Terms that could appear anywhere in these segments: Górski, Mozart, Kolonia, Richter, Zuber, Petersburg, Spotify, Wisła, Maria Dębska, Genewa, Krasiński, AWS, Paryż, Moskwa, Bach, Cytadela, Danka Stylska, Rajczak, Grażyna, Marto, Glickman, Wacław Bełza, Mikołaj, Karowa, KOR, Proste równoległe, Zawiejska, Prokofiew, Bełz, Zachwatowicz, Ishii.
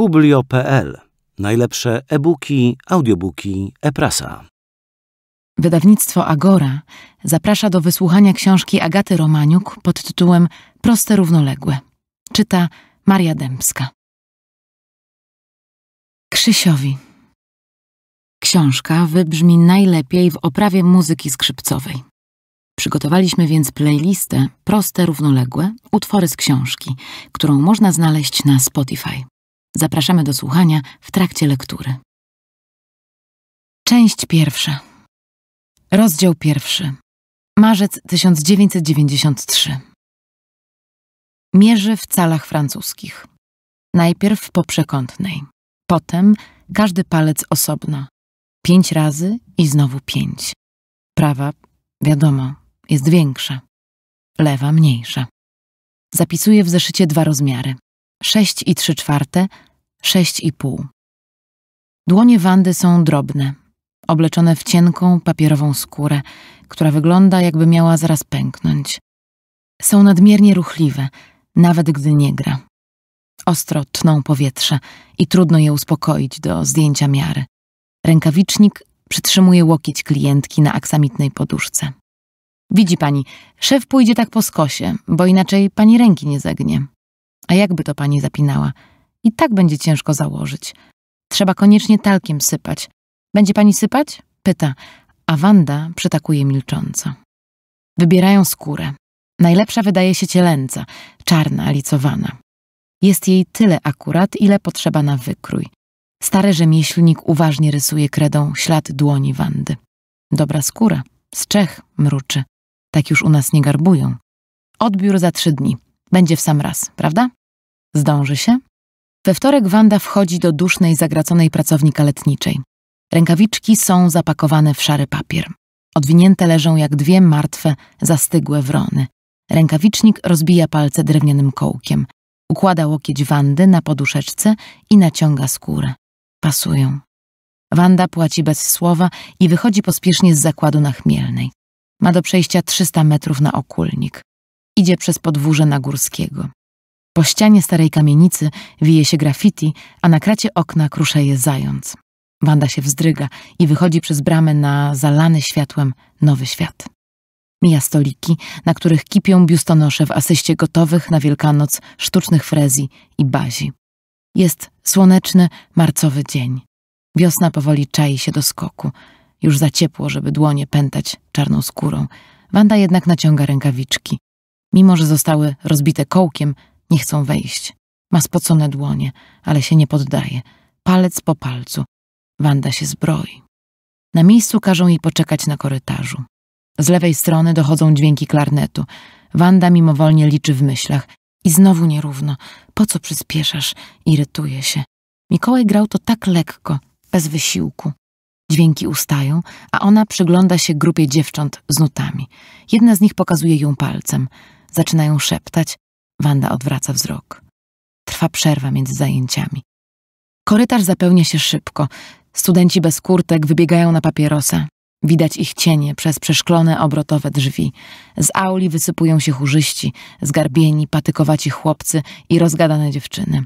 Publio.pl. Najlepsze e-booki, audiobooki, e-prasa. Wydawnictwo Agora zaprasza do wysłuchania książki Agaty Romaniuk pod tytułem Proste równoległe. Czyta Maria Dębska. Krzysiowi. Książka wybrzmi najlepiej w oprawie muzyki skrzypcowej. Przygotowaliśmy więc playlistę Proste równoległe, utwory z książki, którą można znaleźć na Spotify. Zapraszamy do słuchania w trakcie lektury. Część pierwsza. Rozdział pierwszy. Marzec 1993. Mierzy w calach francuskich. Najpierw po przekątnej. Potem każdy palec osobno. 5 razy i znowu 5. Prawa, wiadomo, jest większa. Lewa mniejsza. Zapisuję w zeszycie 2 rozmiary. 6 3/4, 6,5. Dłonie Wandy są drobne, obleczone w cienką, papierową skórę, która wygląda, jakby miała zaraz pęknąć. Są nadmiernie ruchliwe, nawet gdy nie gra. Ostro tną powietrze i trudno je uspokoić do zdjęcia miary. Rękawicznik przytrzymuje łokieć klientki na aksamitnej poduszce. Widzi pani, szef pójdzie tak po skosie, bo inaczej pani ręki nie zegnie. A jakby to pani zapinała? I tak będzie ciężko założyć. Trzeba koniecznie talkiem sypać. Będzie pani sypać? Pyta, a Wanda przytakuje milcząco. Wybierają skórę. Najlepsza wydaje się cielęca, czarna, licowana. Jest jej tyle akurat, ile potrzeba na wykrój. Stary rzemieślnik uważnie rysuje kredą ślad dłoni Wandy. Dobra skóra, z Czech, mruczy. Tak już u nas nie garbują. Odbiór za 3 dni. Będzie w sam raz, prawda? Zdąży się? We wtorek Wanda wchodzi do dusznej, zagraconej pracowni kaletniczej. Rękawiczki są zapakowane w szary papier. Odwinięte leżą jak 2 martwe, zastygłe wrony. Rękawicznik rozbija palce drewnianym kołkiem. Układa łokieć Wandy na poduszeczce i naciąga skórę. Pasują. Wanda płaci bez słowa i wychodzi pospiesznie z zakładu na Chmielnej. Ma do przejścia 300 metrów na Okulnik. Idzie przez podwórze na Górskiego. Po ścianie starej kamienicy wije się graffiti, a na kracie okna kruszeje zając. Wanda się wzdryga i wychodzi przez bramę na zalany światłem Nowy Świat. Mija stoliki, na których kipią biustonosze w asyście gotowych na Wielkanoc sztucznych frezji i bazi. Jest słoneczny, marcowy dzień. Wiosna powoli czai się do skoku. Już za ciepło, żeby dłonie pętać czarną skórą. Wanda jednak naciąga rękawiczki. Mimo że zostały rozbite kołkiem, nie chcą wejść. Ma spocone dłonie, ale się nie poddaje. Palec po palcu. Wanda się zbroi. Na miejscu każą jej poczekać na korytarzu. Z lewej strony dochodzą dźwięki klarnetu. Wanda mimowolnie liczy w myślach. I znowu nierówno. Po co przyspieszasz? Irytuje się. Mikołaj grał to tak lekko, bez wysiłku. Dźwięki ustają, a ona przygląda się grupie dziewcząt z nutami. Jedna z nich pokazuje ją palcem. Zaczynają szeptać. Wanda odwraca wzrok. Trwa przerwa między zajęciami. Korytarz zapełnia się szybko. Studenci bez kurtek wybiegają na papierosa. Widać ich cienie przez przeszklone, obrotowe drzwi. Z auli wysypują się chórzyści, zgarbieni, patykowaci chłopcy i rozgadane dziewczyny.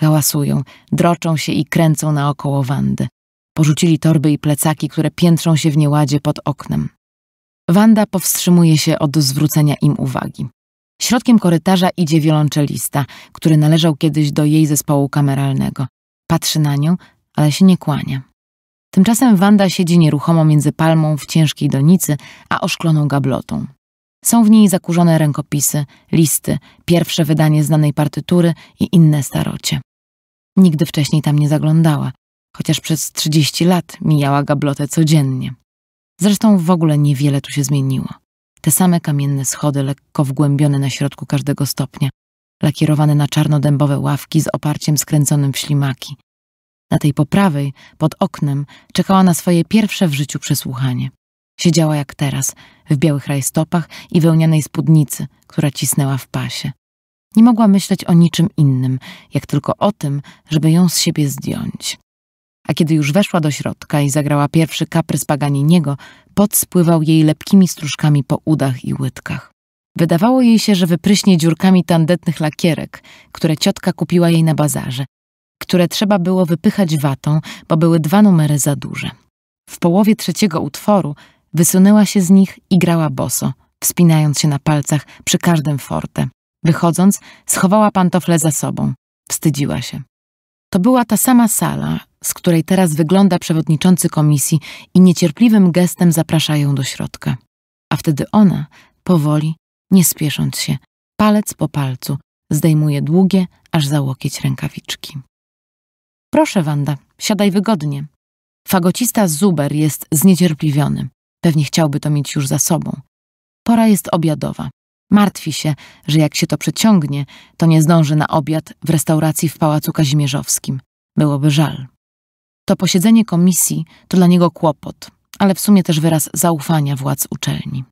Hałasują, droczą się i kręcą naokoło Wandy. Porzucili torby i plecaki, które piętrzą się w nieładzie pod oknem. Wanda powstrzymuje się od zwrócenia im uwagi. Środkiem korytarza idzie wiolonczelista, który należał kiedyś do jej zespołu kameralnego. Patrzy na nią, ale się nie kłania. Tymczasem Wanda siedzi nieruchomo między palmą w ciężkiej donicy, a oszkloną gablotą. Są w niej zakurzone rękopisy, listy, pierwsze wydanie znanej partytury i inne starocie. Nigdy wcześniej tam nie zaglądała, chociaż przez 30 lat mijała gablotę codziennie. Zresztą w ogóle niewiele tu się zmieniło. Te same kamienne schody, lekko wgłębione na środku każdego stopnia, lakierowane na czarno-dębowe ławki z oparciem skręconym w ślimaki. Na tej po prawej, pod oknem, czekała na swoje pierwsze w życiu przesłuchanie. Siedziała jak teraz, w białych rajstopach i wełnianej spódnicy, która cisnęła w pasie. Nie mogła myśleć o niczym innym, jak tylko o tym, żeby ją z siebie zdjąć. A kiedy już weszła do środka i zagrała pierwszy kaprys Paganiniego, pot spływał jej lepkimi stróżkami po udach i łydkach. Wydawało jej się, że wypryśnie dziurkami tandetnych lakierek, które ciotka kupiła jej na bazarze. które trzeba było wypychać watą, bo były 2 numery za duże. W połowie trzeciego utworu wysunęła się z nich i grała boso, wspinając się na palcach przy każdym forte. Wychodząc, schowała pantofle za sobą. Wstydziła się. To była ta sama sala, z której teraz wygląda przewodniczący komisji i niecierpliwym gestem zaprasza ją do środka. A wtedy ona, powoli, nie spiesząc się, palec po palcu, zdejmuje długie, aż za łokieć rękawiczki. Proszę, Wanda, siadaj wygodnie. Fagocista Zuber jest zniecierpliwiony. Pewnie chciałby to mieć już za sobą. Pora jest obiadowa. Martwi się, że jak się to przeciągnie, to nie zdąży na obiad w restauracji w Pałacu Kazimierzowskim. Byłoby żal. To posiedzenie komisji to dla niego kłopot, ale w sumie też wyraz zaufania władz uczelni.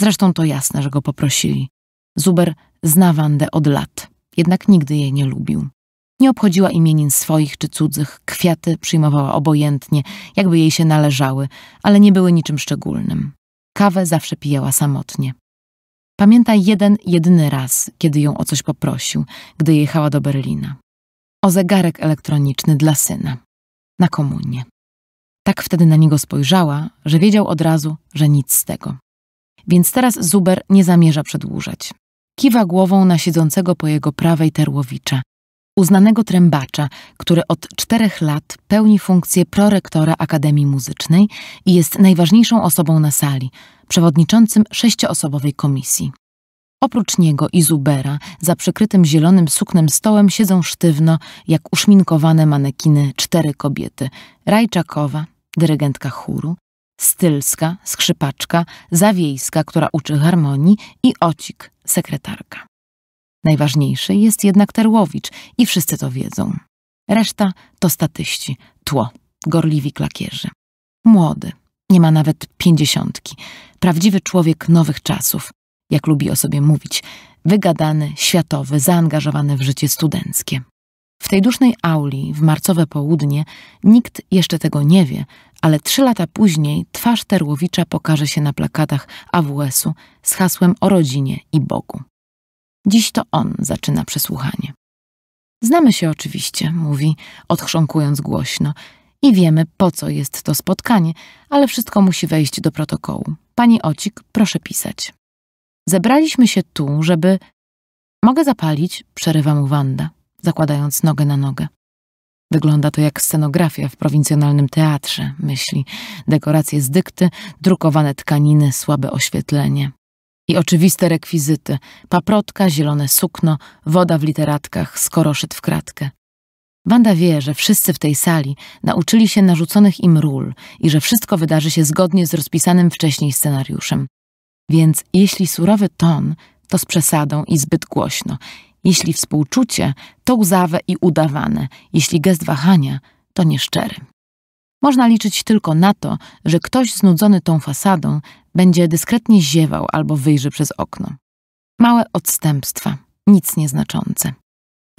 Zresztą to jasne, że go poprosili. Zuber zna Wandę od lat, jednak nigdy jej nie lubił. Nie obchodziła imienin swoich czy cudzych, kwiaty przyjmowała obojętnie, jakby jej się należały, ale nie były niczym szczególnym. Kawę zawsze pijała samotnie. Pamięta jeden, jedyny raz, kiedy ją o coś poprosił, gdy jechała do Berlina. O zegarek elektroniczny dla syna. Na komunię. Tak wtedy na niego spojrzała, że wiedział od razu, że nic z tego. Więc teraz Zuber nie zamierza przedłużać. Kiwa głową na siedzącego po jego prawej Terłowicza, uznanego trębacza, który od 4 lat pełni funkcję prorektora Akademii Muzycznej i jest najważniejszą osobą na sali, przewodniczącym 6-osobowej komisji. Oprócz niego i Zubera za przykrytym zielonym suknem stołem siedzą sztywno, jak uszminkowane manekiny, 4 kobiety. Rajczakowa, dyrygentka chóru, Stylska, skrzypaczka, Zawiejska, która uczy harmonii i Ocik, sekretarka. Najważniejszy jest jednak Terłowicz i wszyscy to wiedzą. Reszta to statyści, tło, gorliwi klakierzy. Młody, nie ma nawet 50, prawdziwy człowiek nowych czasów, jak lubi o sobie mówić, wygadany, światowy, zaangażowany w życie studenckie. W tej dusznej auli w marcowe południe nikt jeszcze tego nie wie, ale 3 lata później twarz Terłowicza pokaże się na plakatach AWS-u z hasłem o rodzinie i Bogu. Dziś to on zaczyna przesłuchanie. Znamy się oczywiście, mówi, odchrząkując głośno. I wiemy, po co jest to spotkanie, ale wszystko musi wejść do protokołu. Pani Ocik, proszę pisać. Zebraliśmy się tu, żeby... Mogę zapalić? Przerywa mu Wanda, zakładając nogę na nogę. Wygląda to jak scenografia w prowincjonalnym teatrze, myśli. Dekoracje z dykty, drukowane tkaniny, słabe oświetlenie. I oczywiste rekwizyty. Paprotka, zielone sukno, woda w literatkach, skoroszyt w kratkę. Wanda wie, że wszyscy w tej sali nauczyli się narzuconych im ról i że wszystko wydarzy się zgodnie z rozpisanym wcześniej scenariuszem. Więc jeśli surowy ton, to z przesadą i zbyt głośno. Jeśli współczucie, to łzawe i udawane. Jeśli gest wahania, to nieszczery. Można liczyć tylko na to, że ktoś znudzony tą fasadą będzie dyskretnie ziewał albo wyjrzy przez okno. Małe odstępstwa, nic nieznaczące.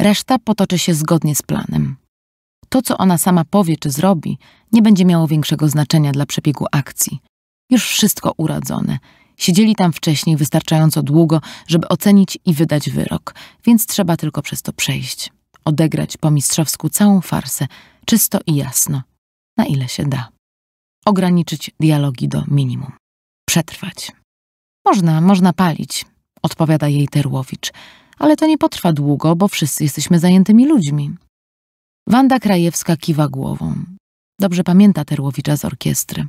Reszta potoczy się zgodnie z planem. To, co ona sama powie czy zrobi, nie będzie miało większego znaczenia dla przebiegu akcji. Już wszystko uradzone. Siedzieli tam wcześniej wystarczająco długo, żeby ocenić i wydać wyrok, więc trzeba tylko przez to przejść. Odegrać po mistrzowsku całą farsę, czysto i jasno, na ile się da. Ograniczyć dialogi do minimum. Przetrwać. Można palić, odpowiada jej Terłowicz, ale to nie potrwa długo, bo wszyscy jesteśmy zajętymi ludźmi. Wanda Krajewska kiwa głową. Dobrze pamięta Terłowicza z orkiestry.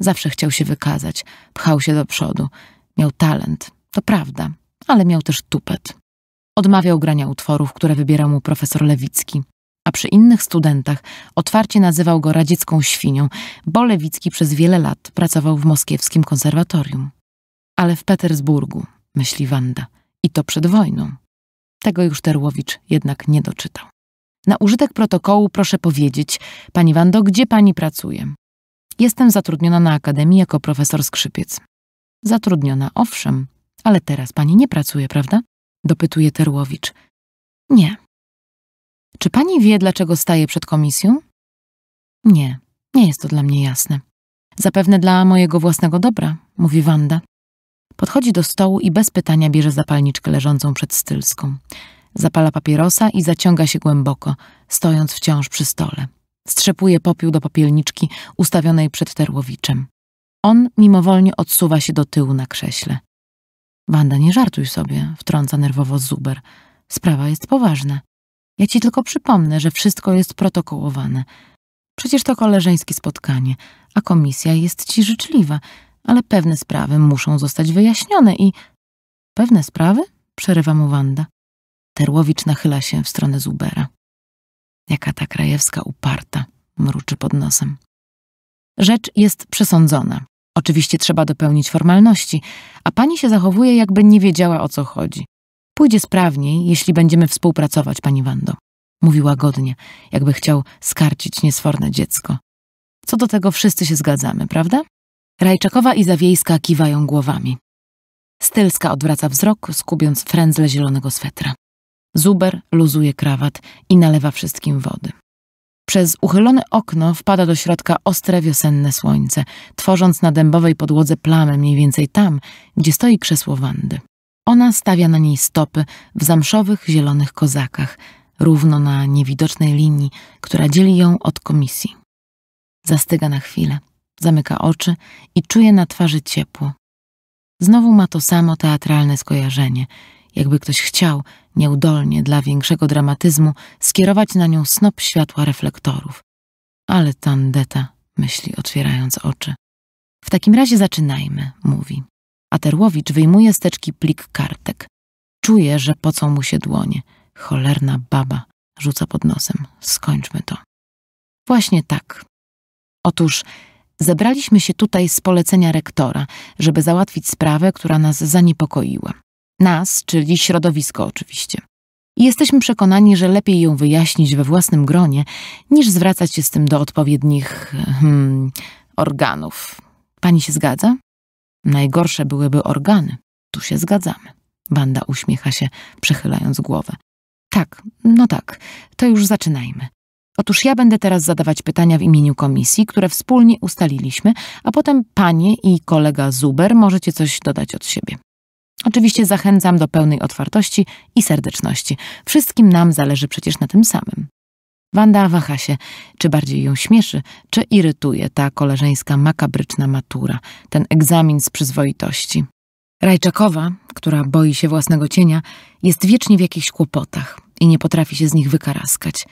Zawsze chciał się wykazać, pchał się do przodu. Miał talent, to prawda, ale miał też tupet. Odmawiał grania utworów, które wybierał mu profesor Lewicki, a przy innych studentach otwarcie nazywał go radziecką świnią, bo Lewicki przez wiele lat pracował w moskiewskim konserwatorium. Ale w Petersburgu, myśli Wanda, i to przed wojną. Tego już Terłowicz jednak nie doczytał. Na użytek protokołu proszę powiedzieć, pani Wando, gdzie pani pracuje? Jestem zatrudniona na akademii jako profesor skrzypiec. Zatrudniona, owszem, ale teraz pani nie pracuje, prawda? Dopytuje Terłowicz. Nie. Czy pani wie, dlaczego staję przed komisją? Nie, nie jest to dla mnie jasne. Zapewne dla mojego własnego dobra, mówi Wanda. Podchodzi do stołu i bez pytania bierze zapalniczkę leżącą przed Stylską. Zapala papierosa i zaciąga się głęboko, stojąc wciąż przy stole. Strzepuje popiół do popielniczki ustawionej przed Terłowiczem. On mimowolnie odsuwa się do tyłu na krześle. Wanda, nie żartuj sobie, wtrąca nerwowo Zuber. Sprawa jest poważna. Ja ci tylko przypomnę, że wszystko jest protokołowane. Przecież to koleżeńskie spotkanie, a komisja jest ci życzliwa, ale pewne sprawy muszą zostać wyjaśnione i... Pewne sprawy? Przerywa mu Wanda. Terłowicz nachyla się w stronę Zubera. Jaka ta Krajewska uparta, mruczy pod nosem. Rzecz jest przesądzona. Oczywiście trzeba dopełnić formalności, a pani się zachowuje, jakby nie wiedziała, o co chodzi. Pójdzie sprawniej, jeśli będziemy współpracować, pani Wando. Mówi łagodnie, jakby chciał skarcić niesforne dziecko. Co do tego wszyscy się zgadzamy, prawda? Rajczakowa i Zawiejska kiwają głowami. Stylska odwraca wzrok, skubiąc frędzle zielonego swetra. Zuber luzuje krawat i nalewa wszystkim wody. Przez uchylone okno wpada do środka ostre wiosenne słońce, tworząc na dębowej podłodze plamę mniej więcej tam, gdzie stoi krzesło Wandy. Ona stawia na niej stopy w zamszowych zielonych kozakach, równo na niewidocznej linii, która dzieli ją od komisji. Zastyga na chwilę, zamyka oczy i czuje na twarzy ciepło. Znowu ma to samo teatralne skojarzenie, jakby ktoś chciał, nieudolnie dla większego dramatyzmu, skierować na nią snop światła reflektorów. Ale tandeta, myśli, otwierając oczy. W takim razie zaczynajmy, mówi. A Terłowicz wyjmuje z teczki plik kartek. Czuje, że pocą mu się dłonie. Cholerna baba, rzuca pod nosem. Skończmy to. Właśnie tak. Otóż zebraliśmy się tutaj z polecenia rektora, żeby załatwić sprawę, która nas zaniepokoiła. Nas, czyli środowisko oczywiście. I jesteśmy przekonani, że lepiej ją wyjaśnić we własnym gronie, niż zwracać się z tym do odpowiednich organów. Pani się zgadza? Najgorsze byłyby organy. Tu się zgadzamy. Wanda uśmiecha się, przechylając głowę. Tak, no tak, to już zaczynajmy. Otóż ja będę teraz zadawać pytania w imieniu komisji, które wspólnie ustaliliśmy, a potem panie i kolega Zuber możecie coś dodać od siebie. Oczywiście zachęcam do pełnej otwartości i serdeczności. Wszystkim nam zależy przecież na tym samym. Wanda waha się, czy bardziej ją śmieszy, czy irytuje ta koleżeńska makabryczna matura, ten egzamin z przyzwoitości. Rajczakowa, która boi się własnego cienia, jest wiecznie w jakichś kłopotach i nie potrafi się z nich wykaraskać.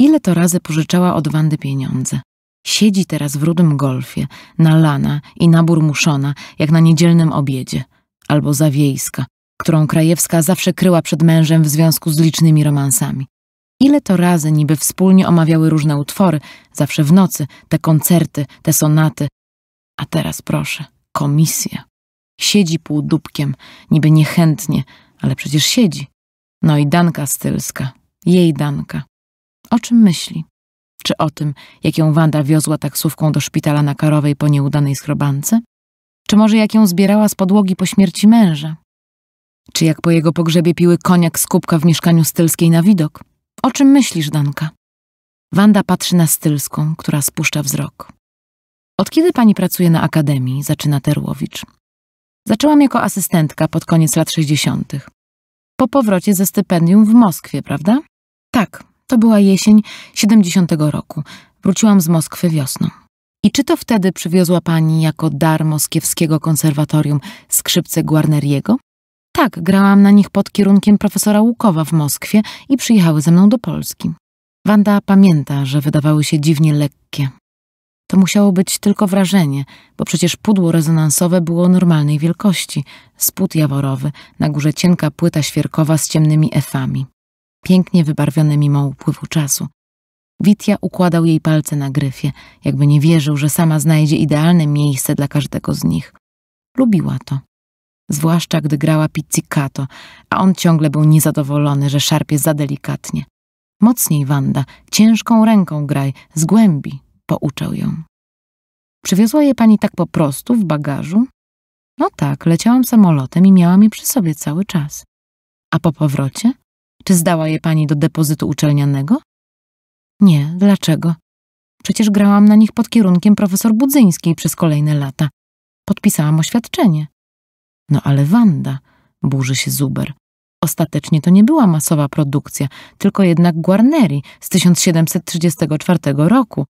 Ile to razy pożyczała od Wandy pieniądze. Siedzi teraz w rudym golfie, nalana i naburmuszona, jak na niedzielnym obiedzie. Albo Zawiejska, którą Krajewska zawsze kryła przed mężem w związku z licznymi romansami. Ile to razy niby wspólnie omawiały różne utwory, zawsze w nocy, te koncerty, te sonaty. A teraz proszę, komisja. Siedzi półdubkiem, niby niechętnie, ale przecież siedzi. No i Danka Stylska, jej Danka. O czym myśli? Czy o tym, jak ją Wanda wiozła taksówką do szpitala na Karowej po nieudanej schrobance? Czy może jak ją zbierała z podłogi po śmierci męża? Czy jak po jego pogrzebie piły koniak z kubka w mieszkaniu Stylskiej na widok? O czym myślisz, Danka? Wanda patrzy na Stylską, która spuszcza wzrok. Od kiedy pani pracuje na akademii? Zaczyna Terłowicz. Zaczęłam jako asystentka pod koniec lat 60. Po powrocie ze stypendium w Moskwie, prawda? Tak, to była jesień 70 roku. Wróciłam z Moskwy wiosną. I czy to wtedy przywiozła pani jako dar moskiewskiego konserwatorium skrzypce Guarneriego? Tak, grałam na nich pod kierunkiem profesora Łukowa w Moskwie i przyjechały ze mną do Polski. Wanda pamięta, że wydawały się dziwnie lekkie. To musiało być tylko wrażenie, bo przecież pudło rezonansowe było normalnej wielkości. Spód jaworowy, na górze cienka płyta świerkowa z ciemnymi efami. Pięknie wybarwione mimo upływu czasu. Witja układał jej palce na gryfie, jakby nie wierzył, że sama znajdzie idealne miejsce dla każdego z nich. Lubiła to. Zwłaszcza gdy grała pizzicato, a on ciągle był niezadowolony, że szarpie za delikatnie. Mocniej, Wanda, ciężką ręką graj, z głębi, pouczał ją. Przywiozła je pani tak po prostu, w bagażu? No tak, leciałam samolotem i miałam je przy sobie cały czas. A po powrocie? Czy zdała je pani do depozytu uczelnianego? Nie, dlaczego? Przecież grałam na nich pod kierunkiem profesor Budzyńskiej przez kolejne lata. Podpisałam oświadczenie. No ale Wanda, burzy się Zuber. Ostatecznie to nie była masowa produkcja, tylko jednak Guarneri z 1734 roku.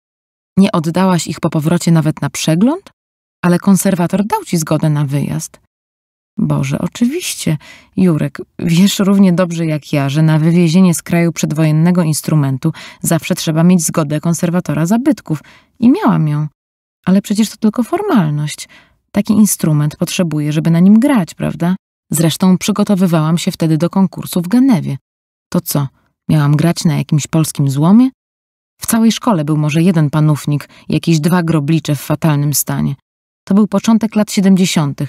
Nie oddałaś ich po powrocie nawet na przegląd? Ale konserwator dał ci zgodę na wyjazd. Boże, oczywiście. Jurek, wiesz równie dobrze jak ja, że na wywiezienie z kraju przedwojennego instrumentu zawsze trzeba mieć zgodę konserwatora zabytków. I miałam ją. Ale przecież to tylko formalność. Taki instrument potrzebuję, żeby na nim grać, prawda? Zresztą przygotowywałam się wtedy do konkursu w Genewie. To co, miałam grać na jakimś polskim złomie? W całej szkole był może jeden panównik, jakieś dwa groblicze w fatalnym stanie. To był początek lat 70.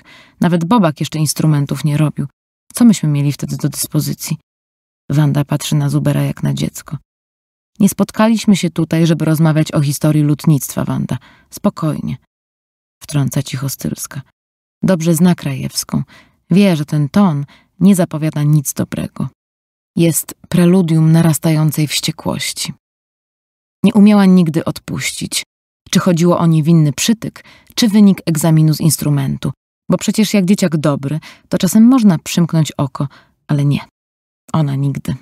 Nawet Bobak jeszcze instrumentów nie robił. Co myśmy mieli wtedy do dyspozycji? Wanda patrzy na Zubera jak na dziecko. Nie spotkaliśmy się tutaj, żeby rozmawiać o historii lutnictwa, Wanda. Spokojnie. Wtrąca cicho Stylska. Dobrze zna Krajewską. Wie, że ten ton nie zapowiada nic dobrego. Jest preludium narastającej wściekłości. Nie umiała nigdy odpuścić. Czy chodziło o niewinny przytyk, czy wynik egzaminu z instrumentu. Bo przecież jak dzieciak dobry, to czasem można przymknąć oko, ale nie. Ona nigdy.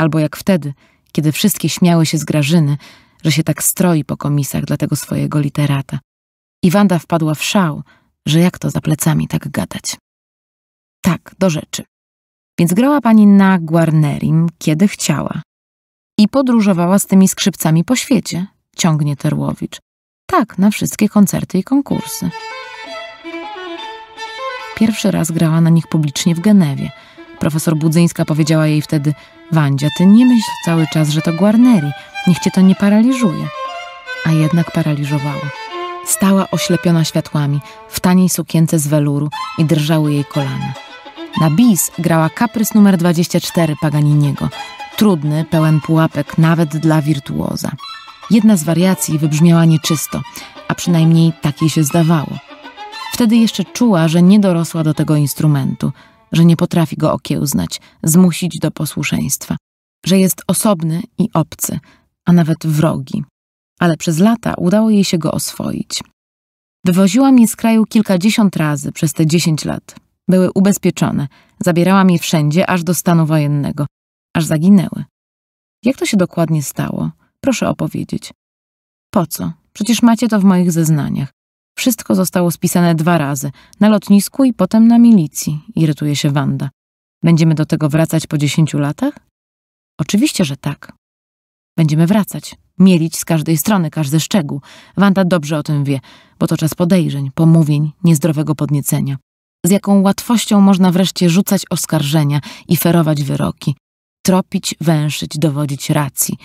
Albo jak wtedy, kiedy wszystkie śmiały się z Grażyny, że się tak stroi po komisach dla tego swojego literata. I Wanda wpadła w szał, że jak to za plecami tak gadać. Tak, do rzeczy. Więc grała pani na Guarnerim, kiedy chciała. I podróżowała z tymi skrzypcami po świecie, ciągnie Terłowicz. Tak, na wszystkie koncerty i konkursy. Pierwszy raz grała na nich publicznie w Genewie. Profesor Budzyńska powiedziała jej wtedy: Wandzia, ty nie myśl cały czas, że to Guarneri. Niech cię to nie paraliżuje. A jednak paraliżowało. Stała oślepiona światłami, w taniej sukience z weluru i drżały jej kolana. Na bis grała kaprys numer 24 Paganiniego. Trudny, pełen pułapek nawet dla wirtuoza. Jedna z wariacji wybrzmiała nieczysto, a przynajmniej tak jej się zdawało. Wtedy jeszcze czuła, że nie dorosła do tego instrumentu, że nie potrafi go okiełznać, zmusić do posłuszeństwa, że jest osobny i obcy, a nawet wrogi. Ale przez lata udało jej się go oswoić. Wywoziłam je z kraju kilkadziesiąt razy przez te 10 lat. Były ubezpieczone, zabierałam je wszędzie, aż do stanu wojennego, aż zaginęły. Jak to się dokładnie stało? Proszę opowiedzieć. Po co? Przecież macie to w moich zeznaniach. Wszystko zostało spisane 2 razy. Na lotnisku i potem na milicji. Irytuje się Wanda. Będziemy do tego wracać po 10 latach? Oczywiście, że tak. Będziemy wracać. Mielić z każdej strony każdy szczegół. Wanda dobrze o tym wie, bo to czas podejrzeń, pomówień, niezdrowego podniecenia. Z jaką łatwością można wreszcie rzucać oskarżenia i ferować wyroki. Tropić, węszyć, dowodzić racji.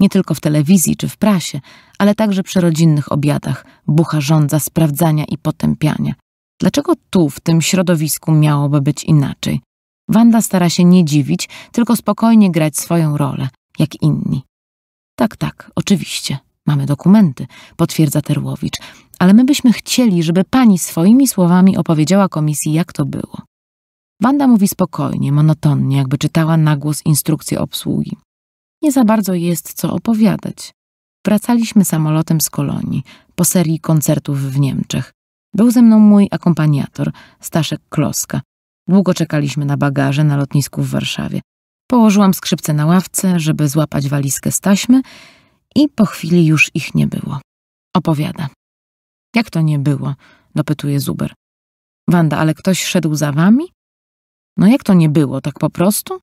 Nie tylko w telewizji czy w prasie, ale także przy rodzinnych obiadach bucha żądza sprawdzania i potępiania. Dlaczego tu, w tym środowisku, miałoby być inaczej? Wanda stara się nie dziwić, tylko spokojnie grać swoją rolę, jak inni. Tak, tak, oczywiście. Mamy dokumenty, potwierdza Terłowicz, ale my byśmy chcieli, żeby pani swoimi słowami opowiedziała komisji, jak to było. Wanda mówi spokojnie, monotonnie, jakby czytała na głos instrukcję obsługi. Nie za bardzo jest co opowiadać. Wracaliśmy samolotem z Kolonii, po serii koncertów w Niemczech. Był ze mną mój akompaniator, Staszek Kloska. Długo czekaliśmy na bagaże na lotnisku w Warszawie. Położyłam skrzypce na ławce, żeby złapać walizkę z taśmy i po chwili już ich nie było. Opowiada. Jak to nie było? Dopytuje Zuber. Wanda, ale ktoś szedł za wami? No jak to nie było, tak po prostu?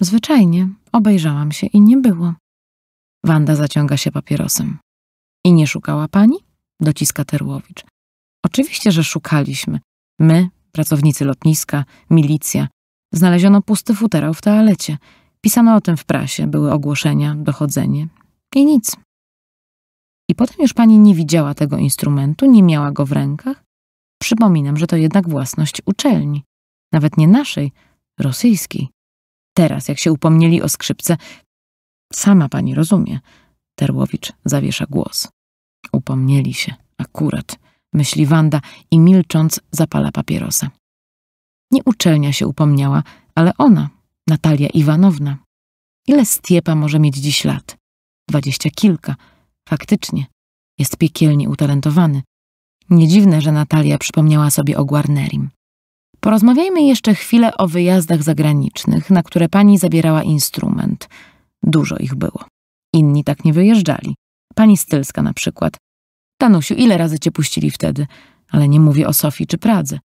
Zwyczajnie. Obejrzałam się i nie było. Wanda zaciąga się papierosem. I nie szukała pani? Dociska Terłowicz. Oczywiście, że szukaliśmy. My, pracownicy lotniska, milicja. Znaleziono pusty futerał w toalecie. Pisano o tym w prasie, były ogłoszenia, dochodzenie. I nic. I potem już pani nie widziała tego instrumentu, nie miała go w rękach? Przypominam, że to jednak własność uczelni. Nawet nie naszej, rosyjskiej. Teraz, jak się upomnieli o skrzypce, sama pani rozumie. Terłowicz zawiesza głos. Upomnieli się, akurat, myśli Wanda i milcząc zapala papierosa. Nie uczelnia się upomniała, ale ona, Natalia Iwanowna. Ile stiepa może mieć dziś lat? 20 kilka. Faktycznie, jest piekielnie utalentowany. Nie dziwne, że Natalia przypomniała sobie o Guarnerim. Porozmawiajmy jeszcze chwilę o wyjazdach zagranicznych, na które pani zabierała instrument. Dużo ich było. Inni tak nie wyjeżdżali. Pani Stylska na przykład. Danusiu, ile razy cię puścili wtedy? Ale nie mówię o Sofii czy Pradze.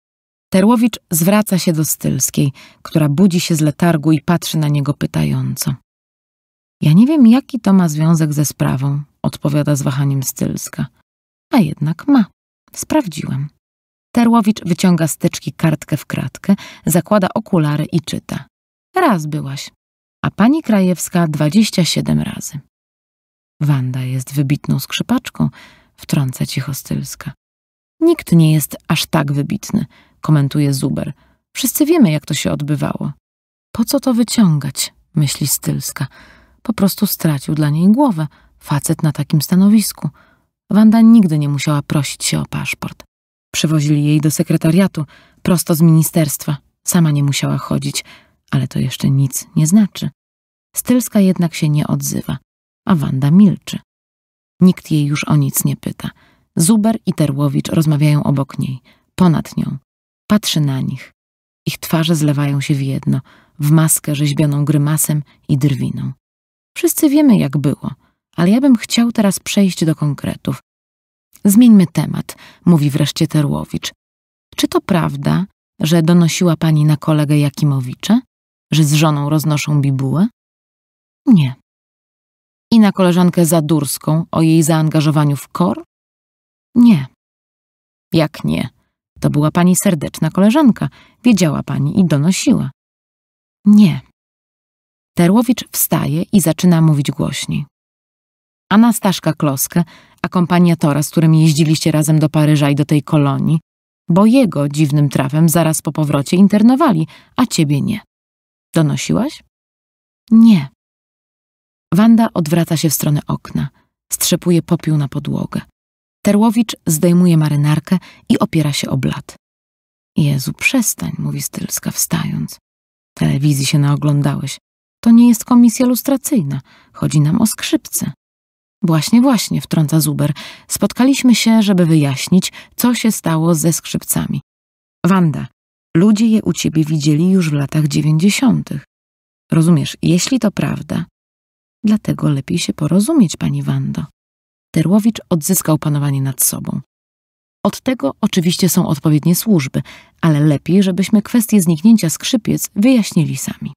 Terłowicz zwraca się do Stylskiej, która budzi się z letargu i patrzy na niego pytająco. Ja nie wiem, jaki to ma związek ze sprawą, odpowiada z wahaniem Stylska. A jednak ma. Sprawdziłem. Terłowicz wyciąga z teczki kartkę w kratkę, zakłada okulary i czyta. Raz byłaś, a pani Krajewska 27 razy. Wanda jest wybitną skrzypaczką, wtrąca cicho Stylska. Nikt nie jest aż tak wybitny, komentuje Zuber. Wszyscy wiemy, jak to się odbywało. Po co to wyciągać, myśli Stylska. Po prostu stracił dla niej głowę, facet na takim stanowisku. Wanda nigdy nie musiała prosić się o paszport. Przywozili jej do sekretariatu, prosto z ministerstwa. Sama nie musiała chodzić, ale to jeszcze nic nie znaczy. Stylska jednak się nie odzywa, a Wanda milczy. Nikt jej już o nic nie pyta. Zuber i Terłowicz rozmawiają obok niej, ponad nią. Patrzy na nich. Ich twarze zlewają się w jedno, w maskę rzeźbioną grymasem i drwiną. Wszyscy wiemy, jak było, ale ja bym chciał teraz przejść do konkretów. Zmieńmy temat, mówi wreszcie Terłowicz. Czy to prawda, że donosiła pani na kolegę Jakimowicza? Że z żoną roznoszą bibułę? Nie. I na koleżankę Zadurską o jej zaangażowaniu w KOR? Nie. Jak nie? To była pani serdeczna koleżanka. Wiedziała pani i donosiła. Nie. Terłowicz wstaje i zaczyna mówić głośniej. A na Staszka Kloskę, akompaniatora, z którym jeździliście razem do Paryża i do tej Kolonii, bo jego dziwnym trafem zaraz po powrocie internowali, a ciebie nie. Donosiłaś? Nie. Wanda odwraca się w stronę okna. Strzepuje popiół na podłogę. Terłowicz zdejmuje marynarkę i opiera się o blat. Jezu, przestań, mówi Stylska wstając. Telewizji się naoglądałeś. To nie jest komisja lustracyjna. Chodzi nam o skrzypce. Właśnie, właśnie, wtrąca Zuber. Spotkaliśmy się, żeby wyjaśnić, co się stało ze skrzypcami. Wanda, ludzie je u ciebie widzieli już w latach 90. Rozumiesz, jeśli to prawda, dlatego lepiej się porozumieć, pani Wando. Terłowicz odzyskał panowanie nad sobą. Od tego oczywiście są odpowiednie służby, ale lepiej, żebyśmy kwestię zniknięcia skrzypiec wyjaśnili sami.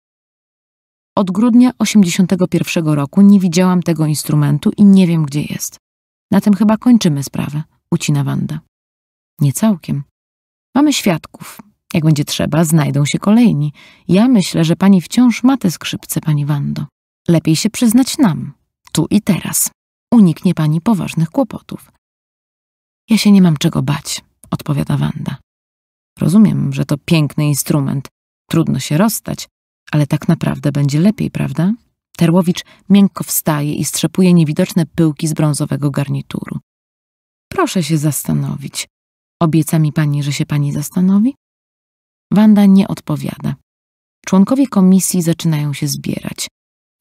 Od grudnia 81 roku nie widziałam tego instrumentu i nie wiem, gdzie jest. Na tym chyba kończymy sprawę, ucina Wanda. Nie całkiem. Mamy świadków. Jak będzie trzeba, znajdą się kolejni. Ja myślę, że pani wciąż ma te skrzypce, pani Wando. Lepiej się przyznać nam, tu i teraz. Uniknie pani poważnych kłopotów. Ja się nie mam czego bać, odpowiada Wanda. Rozumiem, że to piękny instrument. Trudno się rozstać. Ale tak naprawdę będzie lepiej, prawda? Terłowicz miękko wstaje i strzepuje niewidoczne pyłki z brązowego garnituru. Proszę się zastanowić. Obieca mi pani, że się pani zastanowi? Wanda nie odpowiada. Członkowie komisji zaczynają się zbierać.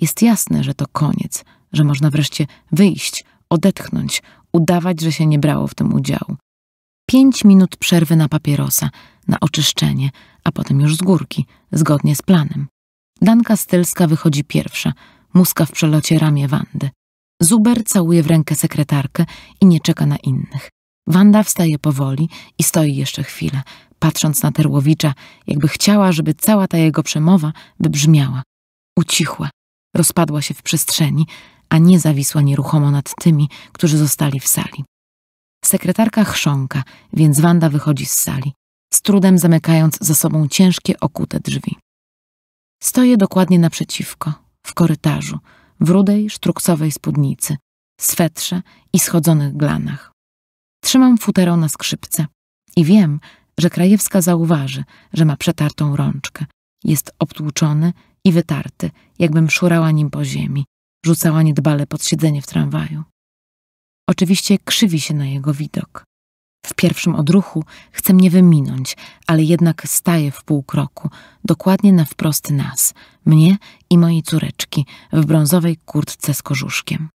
Jest jasne, że to koniec, że można wreszcie wyjść, odetchnąć, udawać, że się nie brało w tym udziału. 5 minut przerwy na papierosa, na oczyszczenie, a potem już z górki, zgodnie z planem. Danka Stylska wychodzi pierwsza, muska w przelocie ramię Wandy. Zuber całuje w rękę sekretarkę i nie czeka na innych. Wanda wstaje powoli i stoi jeszcze chwilę, patrząc na Terłowicza, jakby chciała, żeby cała ta jego przemowa wybrzmiała. Ucichła, rozpadła się w przestrzeni, a nie zawisła nieruchomo nad tymi, którzy zostali w sali. Sekretarka chrząka, więc Wanda wychodzi z sali, z trudem zamykając za sobą ciężkie, okute drzwi. Stoję dokładnie naprzeciwko, w korytarzu, w rudej, sztruksowej spódnicy, swetrze i schodzonych glanach. Trzymam futerę na skrzypce i wiem, że Krajewska zauważy, że ma przetartą rączkę. Jest obtłuczony i wytarty, jakbym szurała nim po ziemi, rzucała niedbale pod siedzenie w tramwaju. Oczywiście krzywi się na jego widok. W pierwszym odruchu chce mnie wyminąć, ale jednak staje w pół kroku, dokładnie na wprost nas, mnie i mojej córeczki, w brązowej kurtce z kożuszkiem.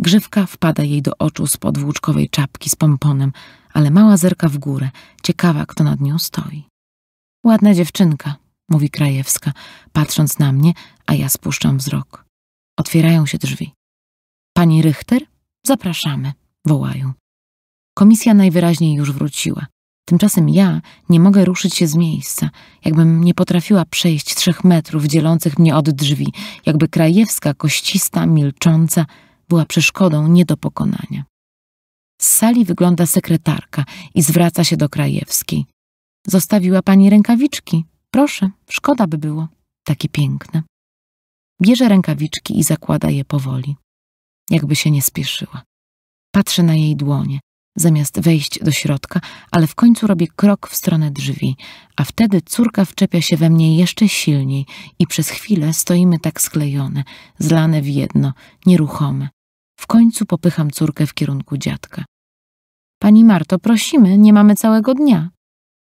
Grzywka wpada jej do oczu spod włóczkowej czapki z pomponem, ale mała zerka w górę, ciekawa, kto nad nią stoi. Ładna dziewczynka, mówi Krajewska, patrząc na mnie, a ja spuszczam wzrok. Otwierają się drzwi. Pani Richter? Zapraszamy, wołają. Komisja najwyraźniej już wróciła. Tymczasem ja nie mogę ruszyć się z miejsca, jakbym nie potrafiła przejść 3 metrów dzielących mnie od drzwi, jakby Krajewska, koścista, milcząca, była przeszkodą nie do pokonania. Z sali wygląda sekretarka i zwraca się do Krajewskiej. Zostawiła pani rękawiczki. Proszę, szkoda by było. Takie piękne. Bierze rękawiczki i zakłada je powoli. Jakby się nie spieszyła. Patrzę na jej dłonie, zamiast wejść do środka, ale w końcu robię krok w stronę drzwi, a wtedy córka wczepia się we mnie jeszcze silniej i przez chwilę stoimy tak sklejone, zlane w jedno, nieruchome. W końcu popycham córkę w kierunku dziadka. Pani Marto, prosimy, nie mamy całego dnia.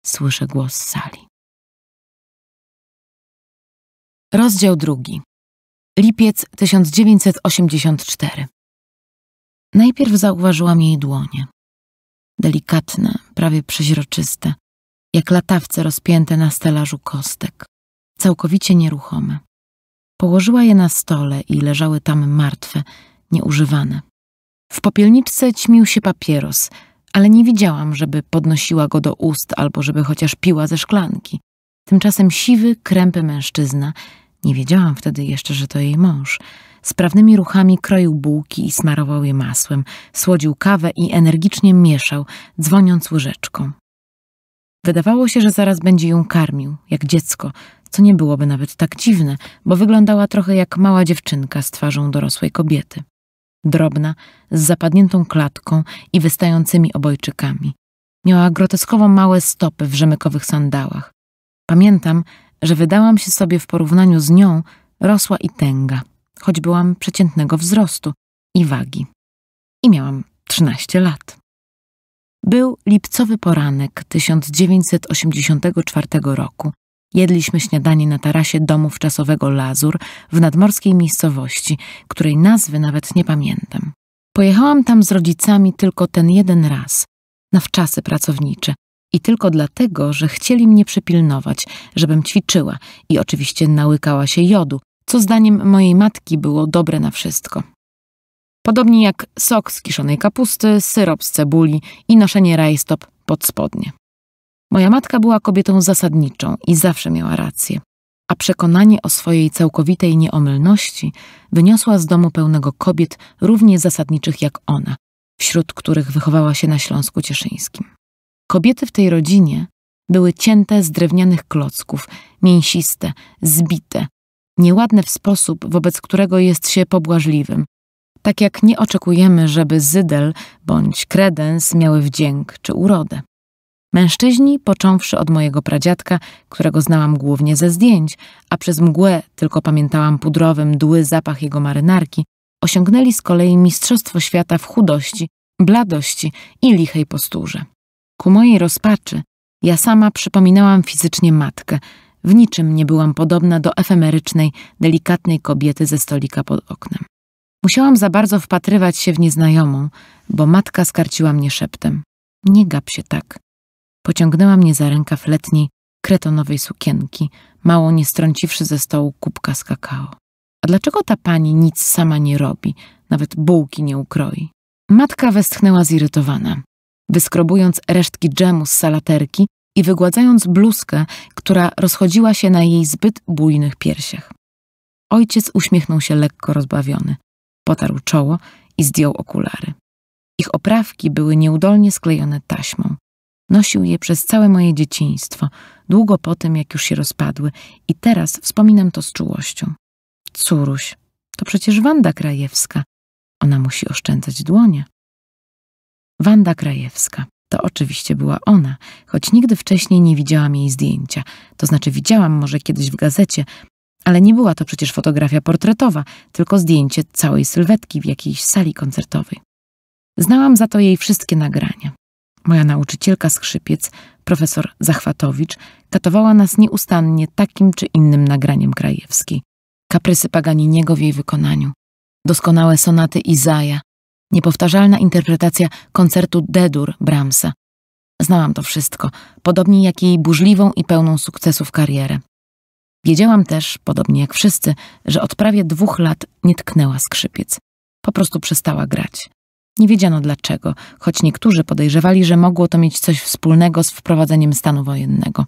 Słyszę głos z sali. Rozdział 2. Lipiec 1984. Najpierw zauważyłam jej dłonie. Delikatne, prawie przeźroczyste, jak latawce rozpięte na stelażu kostek. Całkowicie nieruchome. Położyła je na stole i leżały tam martwe, nieużywane. W popielniczce ćmił się papieros, ale nie widziałam, żeby podnosiła go do ust albo żeby chociaż piła ze szklanki. Tymczasem siwy, krępy mężczyzna, nie wiedziałam wtedy jeszcze, że to jej mąż, sprawnymi ruchami kroił bułki i smarował je masłem, słodził kawę i energicznie mieszał, dzwoniąc łyżeczką. Wydawało się, że zaraz będzie ją karmił, jak dziecko, co nie byłoby nawet tak dziwne, bo wyglądała trochę jak mała dziewczynka z twarzą dorosłej kobiety. Drobna, z zapadniętą klatką i wystającymi obojczykami. Miała groteskowo małe stopy w rzemykowych sandałach. Pamiętam, że wydałam się sobie w porównaniu z nią rosła i tęga, choć byłam przeciętnego wzrostu i wagi. I miałam 13 lat. Był lipcowy poranek 1984 roku. Jedliśmy śniadanie na tarasie domu wczasowego Lazur w nadmorskiej miejscowości, której nazwy nawet nie pamiętam. Pojechałam tam z rodzicami tylko ten jeden raz, na wczasy pracownicze, i tylko dlatego, że chcieli mnie przypilnować, żebym ćwiczyła i oczywiście nałykała się jodu, co zdaniem mojej matki było dobre na wszystko. Podobnie jak sok z kiszonej kapusty, syrop z cebuli i noszenie rajstop pod spodnie. Moja matka była kobietą zasadniczą i zawsze miała rację, a przekonanie o swojej całkowitej nieomylności wyniosła z domu pełnego kobiet równie zasadniczych jak ona, wśród których wychowała się na Śląsku Cieszyńskim. Kobiety w tej rodzinie były cięte z drewnianych klocków, mięsiste, zbite, nieładne w sposób, wobec którego jest się pobłażliwym, tak jak nie oczekujemy, żeby zydel bądź kredens miały wdzięk czy urodę. Mężczyźni, począwszy od mojego pradziadka, którego znałam głównie ze zdjęć, a przez mgłę tylko pamiętałam pudrowy, mdły zapach jego marynarki, osiągnęli z kolei mistrzostwo świata w chudości, bladości i lichej posturze. Ku mojej rozpaczy ja sama przypominałam fizycznie matkę. W niczym nie byłam podobna do efemerycznej, delikatnej kobiety ze stolika pod oknem. Musiałam za bardzo wpatrywać się w nieznajomą, bo matka skarciła mnie szeptem. Nie gap się tak. Pociągnęła mnie za rękaw letniej, kretonowej sukienki, mało nie strąciwszy ze stołu kubka z kakao. A dlaczego ta pani nic sama nie robi, nawet bułki nie ukroi? Matka westchnęła zirytowana, wyskrobując resztki dżemu z salaterki i wygładzając bluzkę, która rozchodziła się na jej zbyt bujnych piersiach. Ojciec uśmiechnął się lekko rozbawiony, potarł czoło i zdjął okulary. Ich oprawki były nieudolnie sklejone taśmą. Nosił je przez całe moje dzieciństwo, długo po tym, jak już się rozpadły, i teraz wspominam to z czułością. Córuś, to przecież Wanda Krajewska. Ona musi oszczędzać dłonie. Wanda Krajewska. To oczywiście była ona, choć nigdy wcześniej nie widziałam jej zdjęcia. To znaczy widziałam może kiedyś w gazecie, ale nie była to przecież fotografia portretowa, tylko zdjęcie całej sylwetki w jakiejś sali koncertowej. Znałam za to jej wszystkie nagrania. Moja nauczycielka skrzypiec, profesor Zachwatowicz, katowała nas nieustannie takim czy innym nagraniem Krajewskiej. Kaprysy Paganiniego w jej wykonaniu, doskonałe sonaty Izaja, niepowtarzalna interpretacja koncertu D-dur Brahmsa, Znałam to wszystko, podobnie jak jej burzliwą i pełną sukcesów karierę. Wiedziałam też, podobnie jak wszyscy, że od prawie 2 lat nie tknęła skrzypiec. Po prostu przestała grać. Nie wiedziano dlaczego, choć niektórzy podejrzewali, że mogło to mieć coś wspólnego z wprowadzeniem stanu wojennego.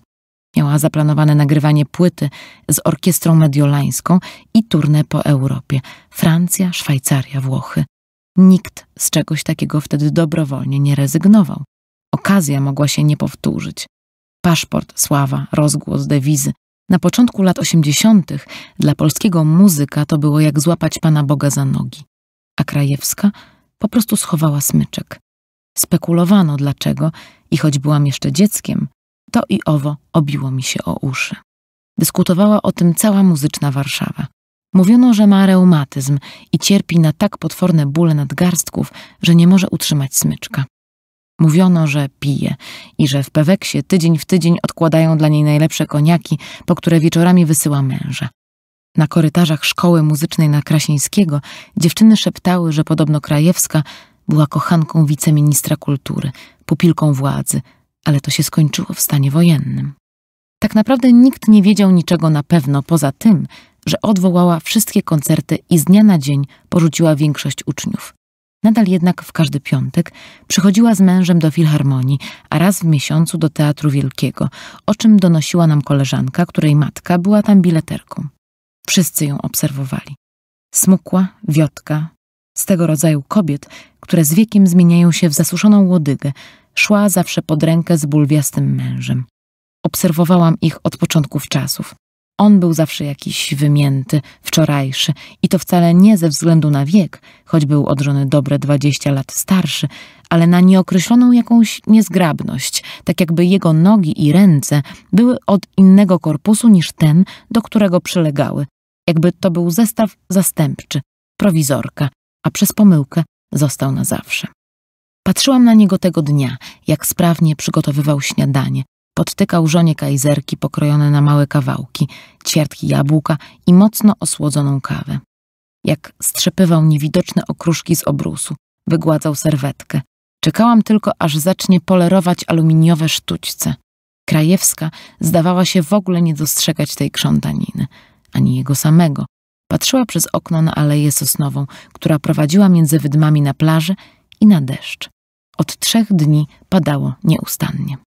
Miała zaplanowane nagrywanie płyty z orkiestrą mediolańską i tournée po Europie – Francja, Szwajcaria, Włochy. Nikt z czegoś takiego wtedy dobrowolnie nie rezygnował. Okazja mogła się nie powtórzyć. Paszport, sława, rozgłos, dewizy. Na początku lat 80. dla polskiego muzyka to było jak złapać Pana Boga za nogi. A Krajewska po prostu schowała smyczek. Spekulowano dlaczego i choć byłam jeszcze dzieckiem, to i owo obiło mi się o uszy. Dyskutowała o tym cała muzyczna Warszawa. Mówiono, że ma reumatyzm i cierpi na tak potworne bóle nadgarstków, że nie może utrzymać smyczka. Mówiono, że pije i że w Peweksie tydzień w tydzień odkładają dla niej najlepsze koniaki, po które wieczorami wysyła męża. Na korytarzach szkoły muzycznej na Krasińskiego dziewczyny szeptały, że podobno Krajewska była kochanką wiceministra kultury, pupilką władzy, ale to się skończyło w stanie wojennym. Tak naprawdę nikt nie wiedział niczego na pewno poza tym, że odwołała wszystkie koncerty i z dnia na dzień porzuciła większość uczniów. Nadal jednak w każdy piątek przychodziła z mężem do filharmonii, a raz w miesiącu do Teatru Wielkiego, o czym donosiła nam koleżanka, której matka była tam bileterką. Wszyscy ją obserwowali. Smukła, wiotka, z tego rodzaju kobiet, które z wiekiem zmieniają się w zasuszoną łodygę, szła zawsze pod rękę z bulwiastym mężem. Obserwowałam ich od początków czasów. On był zawsze jakiś wymięty, wczorajszy i to wcale nie ze względu na wiek, choć był od żony dobre 20 lat starszy, ale na nieokreśloną jakąś niezgrabność, tak jakby jego nogi i ręce były od innego korpusu niż ten, do którego przylegały. Jakby to był zestaw zastępczy, prowizorka, a przez pomyłkę został na zawsze. Patrzyłam na niego tego dnia, jak sprawnie przygotowywał śniadanie. Podtykał żonie kajzerki pokrojone na małe kawałki, ćwiartki jabłka i mocno osłodzoną kawę. Jak strzepywał niewidoczne okruszki z obrusu, wygładzał serwetkę. Czekałam tylko, aż zacznie polerować aluminiowe sztućce. Krajewska zdawała się w ogóle nie dostrzegać tej krzątaniny, ani jego samego. Patrzyła przez okno na aleję sosnową, która prowadziła między wydmami na plażę i na deszcz. Od 3 dni padało nieustannie.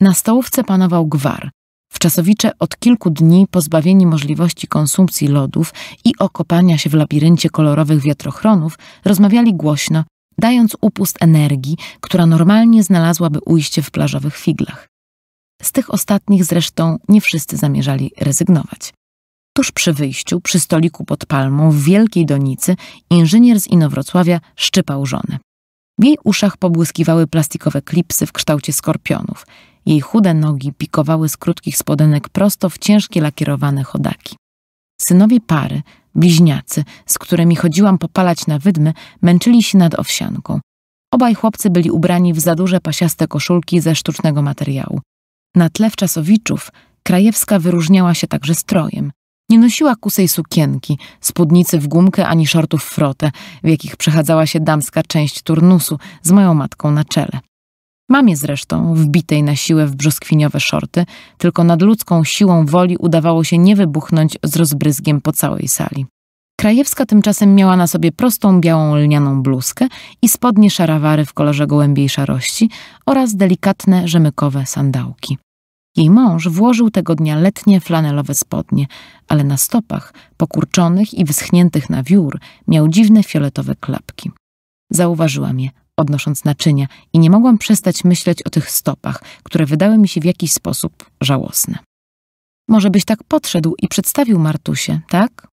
Na stołówce panował gwar. Wczasowicze od kilku dni pozbawieni możliwości konsumpcji lodów i okopania się w labiryncie kolorowych wiatrochronów rozmawiali głośno, dając upust energii, która normalnie znalazłaby ujście w plażowych figlach. Z tych ostatnich zresztą nie wszyscy zamierzali rezygnować. Tuż przy wyjściu, przy stoliku pod palmą w wielkiej donicy, inżynier z Inowrocławia szczypał żonę. W jej uszach pobłyskiwały plastikowe klipsy w kształcie skorpionów. Jej chude nogi pikowały z krótkich spodenek prosto w ciężkie lakierowane chodaki. Synowie pary, bliźniacy, z którymi chodziłam popalać na wydmy, męczyli się nad owsianką. Obaj chłopcy byli ubrani w za duże pasiaste koszulki ze sztucznego materiału. Na tle wczasowiczów Krajewska wyróżniała się także strojem. Nie nosiła kusej sukienki, spódnicy w gumkę ani szortów frotę, w jakich przechadzała się damska część turnusu z moją matką na czele. Mamie zresztą, wbitej na siłę w brzoskwiniowe szorty, tylko nad ludzką siłą woli udawało się nie wybuchnąć z rozbryzgiem po całej sali. Krajewska tymczasem miała na sobie prostą białą lnianą bluzkę i spodnie szarawary w kolorze gołębiej szarości oraz delikatne rzemykowe sandałki. Jej mąż włożył tego dnia letnie flanelowe spodnie, ale na stopach, pokurczonych i wyschniętych na wiór, miał dziwne fioletowe klapki. Zauważyłam je, odnosząc naczynia, i nie mogłam przestać myśleć o tych stopach, które wydały mi się w jakiś sposób żałosne. Może byś tak podszedł i przedstawił Martusię, tak?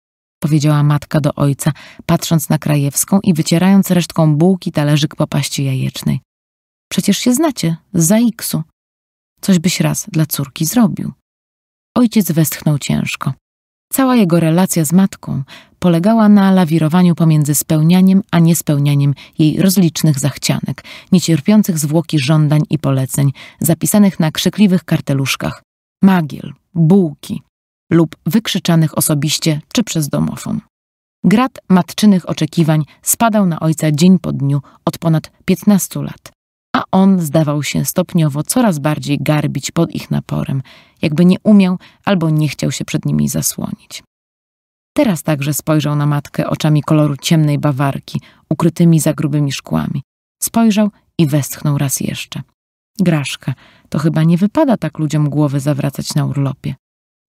Powiedziała matka do ojca, patrząc na Krajewską i wycierając resztką bułki talerzyk po paści jajecznej. Przecież się znacie, z ZAIKS-u. Coś byś raz dla córki zrobił. Ojciec westchnął ciężko. Cała jego relacja z matką polegała na lawirowaniu pomiędzy spełnianiem a niespełnianiem jej rozlicznych zachcianek, niecierpiących zwłoki żądań i poleceń, zapisanych na krzykliwych karteluszkach, magiel, bułki lub wykrzyczanych osobiście czy przez domofon. Grad matczynych oczekiwań spadał na ojca dzień po dniu od ponad 15 lat. a on zdawał się stopniowo coraz bardziej garbić pod ich naporem, jakby nie umiał albo nie chciał się przed nimi zasłonić. Teraz także spojrzał na matkę oczami koloru ciemnej bawarki, ukrytymi za grubymi szkłami. Spojrzał i westchnął raz jeszcze. Graszka, to chyba nie wypada tak ludziom głowy zawracać na urlopie.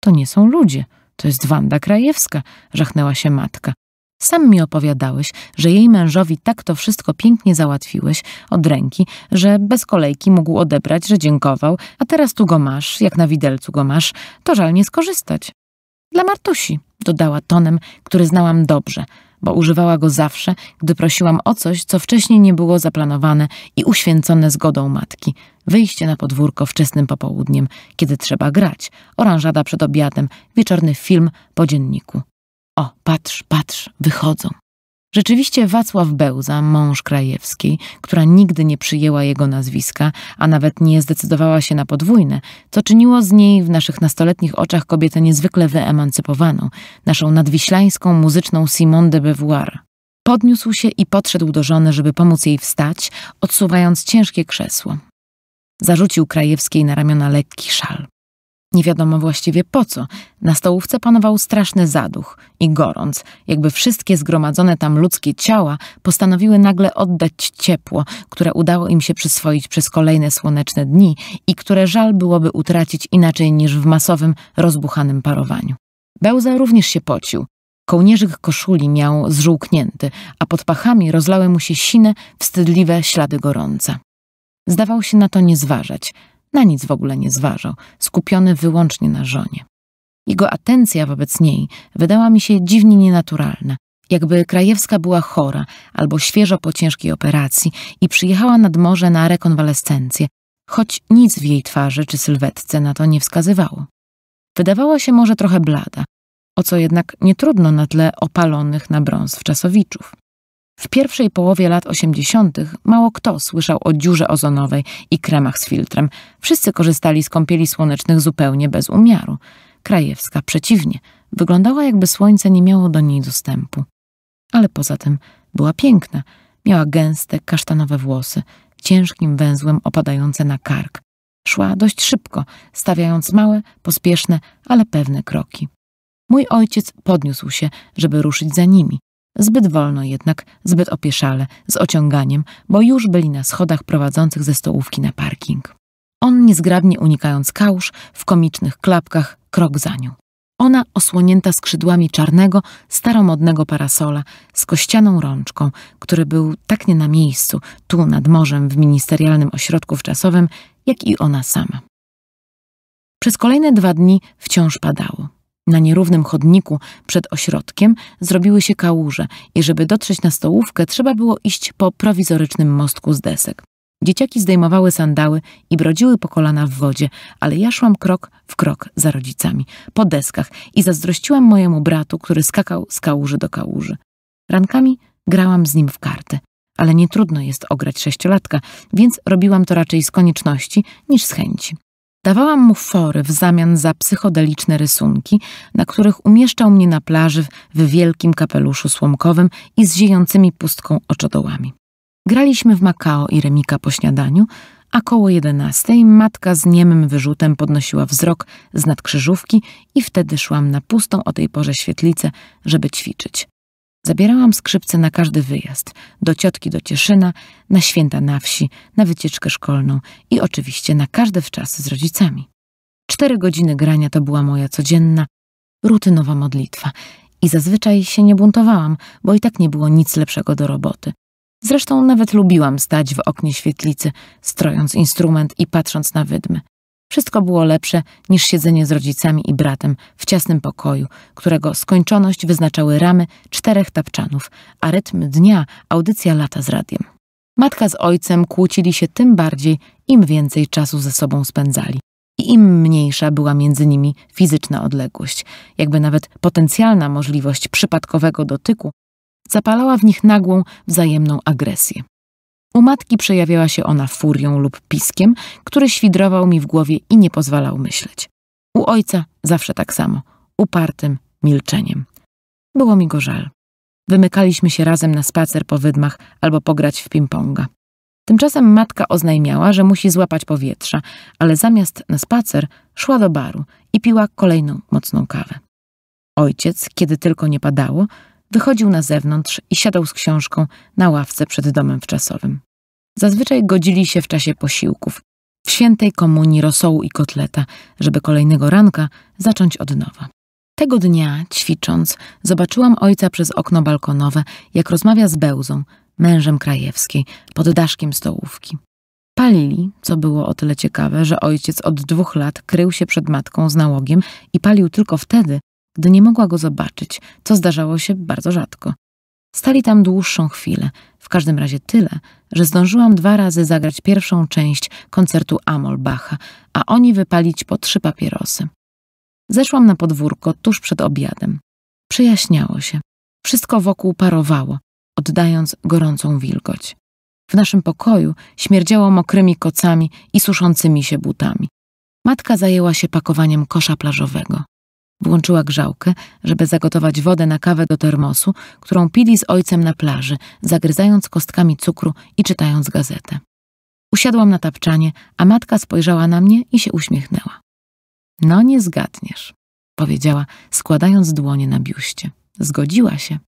To nie są ludzie, to jest Wanda Krajewska, żachnęła się matka. Sam mi opowiadałeś, że jej mężowi tak to wszystko pięknie załatwiłeś od ręki, że bez kolejki mógł odebrać, że dziękował, a teraz tu go masz, jak na widelcu go masz, to żal nie skorzystać. Dla Martusi, dodała tonem, który znałam dobrze, bo używała go zawsze, gdy prosiłam o coś, co wcześniej nie było zaplanowane i uświęcone zgodą matki. Wyjście na podwórko wczesnym popołudniem, kiedy trzeba grać, oranżada przed obiadem, wieczorny film po dzienniku. O, patrz, patrz, wychodzą. Rzeczywiście Wacław Bełza, mąż Krajewskiej, która nigdy nie przyjęła jego nazwiska, a nawet nie zdecydowała się na podwójne, co czyniło z niej w naszych nastoletnich oczach kobietę niezwykle wyemancypowaną, naszą nadwiślańską muzyczną Simone de Beauvoir. Podniósł się i podszedł do żony, żeby pomóc jej wstać, odsuwając ciężkie krzesło. Zarzucił Krajewskiej na ramiona lekki szal. Nie wiadomo właściwie po co, na stołówce panował straszny zaduch i gorąc, jakby wszystkie zgromadzone tam ludzkie ciała postanowiły nagle oddać ciepło, które udało im się przyswoić przez kolejne słoneczne dni i które żal byłoby utracić inaczej niż w masowym, rozbuchanym parowaniu. Bełza również się pocił. Kołnierzyk koszuli miał zżółknięty, a pod pachami rozlały mu się sine, wstydliwe ślady gorąca. Zdawał się na to nie zważać. Na nic w ogóle nie zważał, skupiony wyłącznie na żonie. Jego atencja wobec niej wydała mi się dziwnie nienaturalna, jakby Krajewska była chora albo świeżo po ciężkiej operacji i przyjechała nad morze na rekonwalescencję, choć nic w jej twarzy czy sylwetce na to nie wskazywało. Wydawała się może trochę blada, o co jednak nietrudno na tle opalonych na brąz wczasowiczów. W pierwszej połowie lat 80. mało kto słyszał o dziurze ozonowej i kremach z filtrem. Wszyscy korzystali z kąpieli słonecznych zupełnie bez umiaru. Krajewska przeciwnie, wyglądała jakby słońce nie miało do niej dostępu. Ale poza tym była piękna. Miała gęste, kasztanowe włosy, ciężkim węzłem opadające na kark. Szła dość szybko, stawiając małe, pospieszne, ale pewne kroki. Mój ojciec podniósł się, żeby ruszyć za nimi. Zbyt wolno jednak, zbyt opieszale, z ociąganiem, bo już byli na schodach prowadzących ze stołówki na parking. On niezgrabnie unikając kałuż, w komicznych klapkach, krok za nią. Ona osłonięta skrzydłami czarnego, staromodnego parasola z kościaną rączką, który był tak nie na miejscu, tu nad morzem w ministerialnym ośrodku wczasowym, jak i ona sama. Przez kolejne 2 dni wciąż padało. Na nierównym chodniku przed ośrodkiem zrobiły się kałuże i żeby dotrzeć na stołówkę trzeba było iść po prowizorycznym mostku z desek. Dzieciaki zdejmowały sandały i brodziły po kolana w wodzie, ale ja szłam krok w krok za rodzicami, po deskach i zazdrościłam mojemu bratu, który skakał z kałuży do kałuży. Rankami grałam z nim w karty, ale nie trudno jest ograć 6-latka, więc robiłam to raczej z konieczności niż z chęci. Dawałam mu fory w zamian za psychodeliczne rysunki, na których umieszczał mnie na plaży w wielkim kapeluszu słomkowym i z ziejącymi pustką oczodołami. Graliśmy w Makao i Remika po śniadaniu, a koło 11 matka z niemym wyrzutem podnosiła wzrok z nadkrzyżówki i wtedy szłam na pustą o tej porze świetlicę, żeby ćwiczyć. Zabierałam skrzypce na każdy wyjazd, do ciotki do Cieszyna, na święta na wsi, na wycieczkę szkolną i oczywiście na każde wczasy z rodzicami. 4 godziny grania to była moja codzienna, rutynowa modlitwa i zazwyczaj się nie buntowałam, bo i tak nie było nic lepszego do roboty. Zresztą nawet lubiłam stać w oknie świetlicy, strojąc instrument i patrząc na wydmy. Wszystko było lepsze niż siedzenie z rodzicami i bratem w ciasnym pokoju, którego skończoność wyznaczały ramy 4 tapczanów, a rytm dnia audycja lata z radiem. Matka z ojcem kłócili się tym bardziej, im więcej czasu ze sobą spędzali i im mniejsza była między nimi fizyczna odległość, jakby nawet potencjalna możliwość przypadkowego dotyku zapalała w nich nagłą, wzajemną agresję. U matki przejawiała się ona furią lub piskiem, który świdrował mi w głowie i nie pozwalał myśleć. U ojca zawsze tak samo, upartym milczeniem. Było mi go żal. Wymykaliśmy się razem na spacer po wydmach albo pograć w ping-ponga. Tymczasem matka oznajmiała, że musi złapać powietrza, ale zamiast na spacer szła do baru i piła kolejną mocną kawę. Ojciec, kiedy tylko nie padało, wychodził na zewnątrz i siadał z książką na ławce przed domem wczasowym. Zazwyczaj godzili się w czasie posiłków, w świętej komunii rosołu i kotleta, żeby kolejnego ranka zacząć od nowa. Tego dnia, ćwicząc, zobaczyłam ojca przez okno balkonowe, jak rozmawia z Bełzą, mężem Krajewskiej, pod daszkiem stołówki. Palili, co było o tyle ciekawe, że ojciec od 2 lat krył się przed matką z nałogiem i palił tylko wtedy, gdy nie mogła go zobaczyć, co zdarzało się bardzo rzadko. Stali tam dłuższą chwilę, w każdym razie tyle, że zdążyłam 2 razy zagrać pierwszą część koncertu Amol Bacha, a oni wypalić po 3 papierosy. Zeszłam na podwórko tuż przed obiadem. Przejaśniało się. Wszystko wokół parowało, oddając gorącą wilgoć. W naszym pokoju śmierdziało mokrymi kocami i suszącymi się butami. Matka zajęła się pakowaniem kosza plażowego. Włączyła grzałkę, żeby zagotować wodę na kawę do termosu, którą pili z ojcem na plaży, zagryzając kostkami cukru i czytając gazetę. Usiadłam na tapczanie, a matka spojrzała na mnie i się uśmiechnęła. No nie zgadniesz, powiedziała, składając dłonie na biuście. Zgodziła się.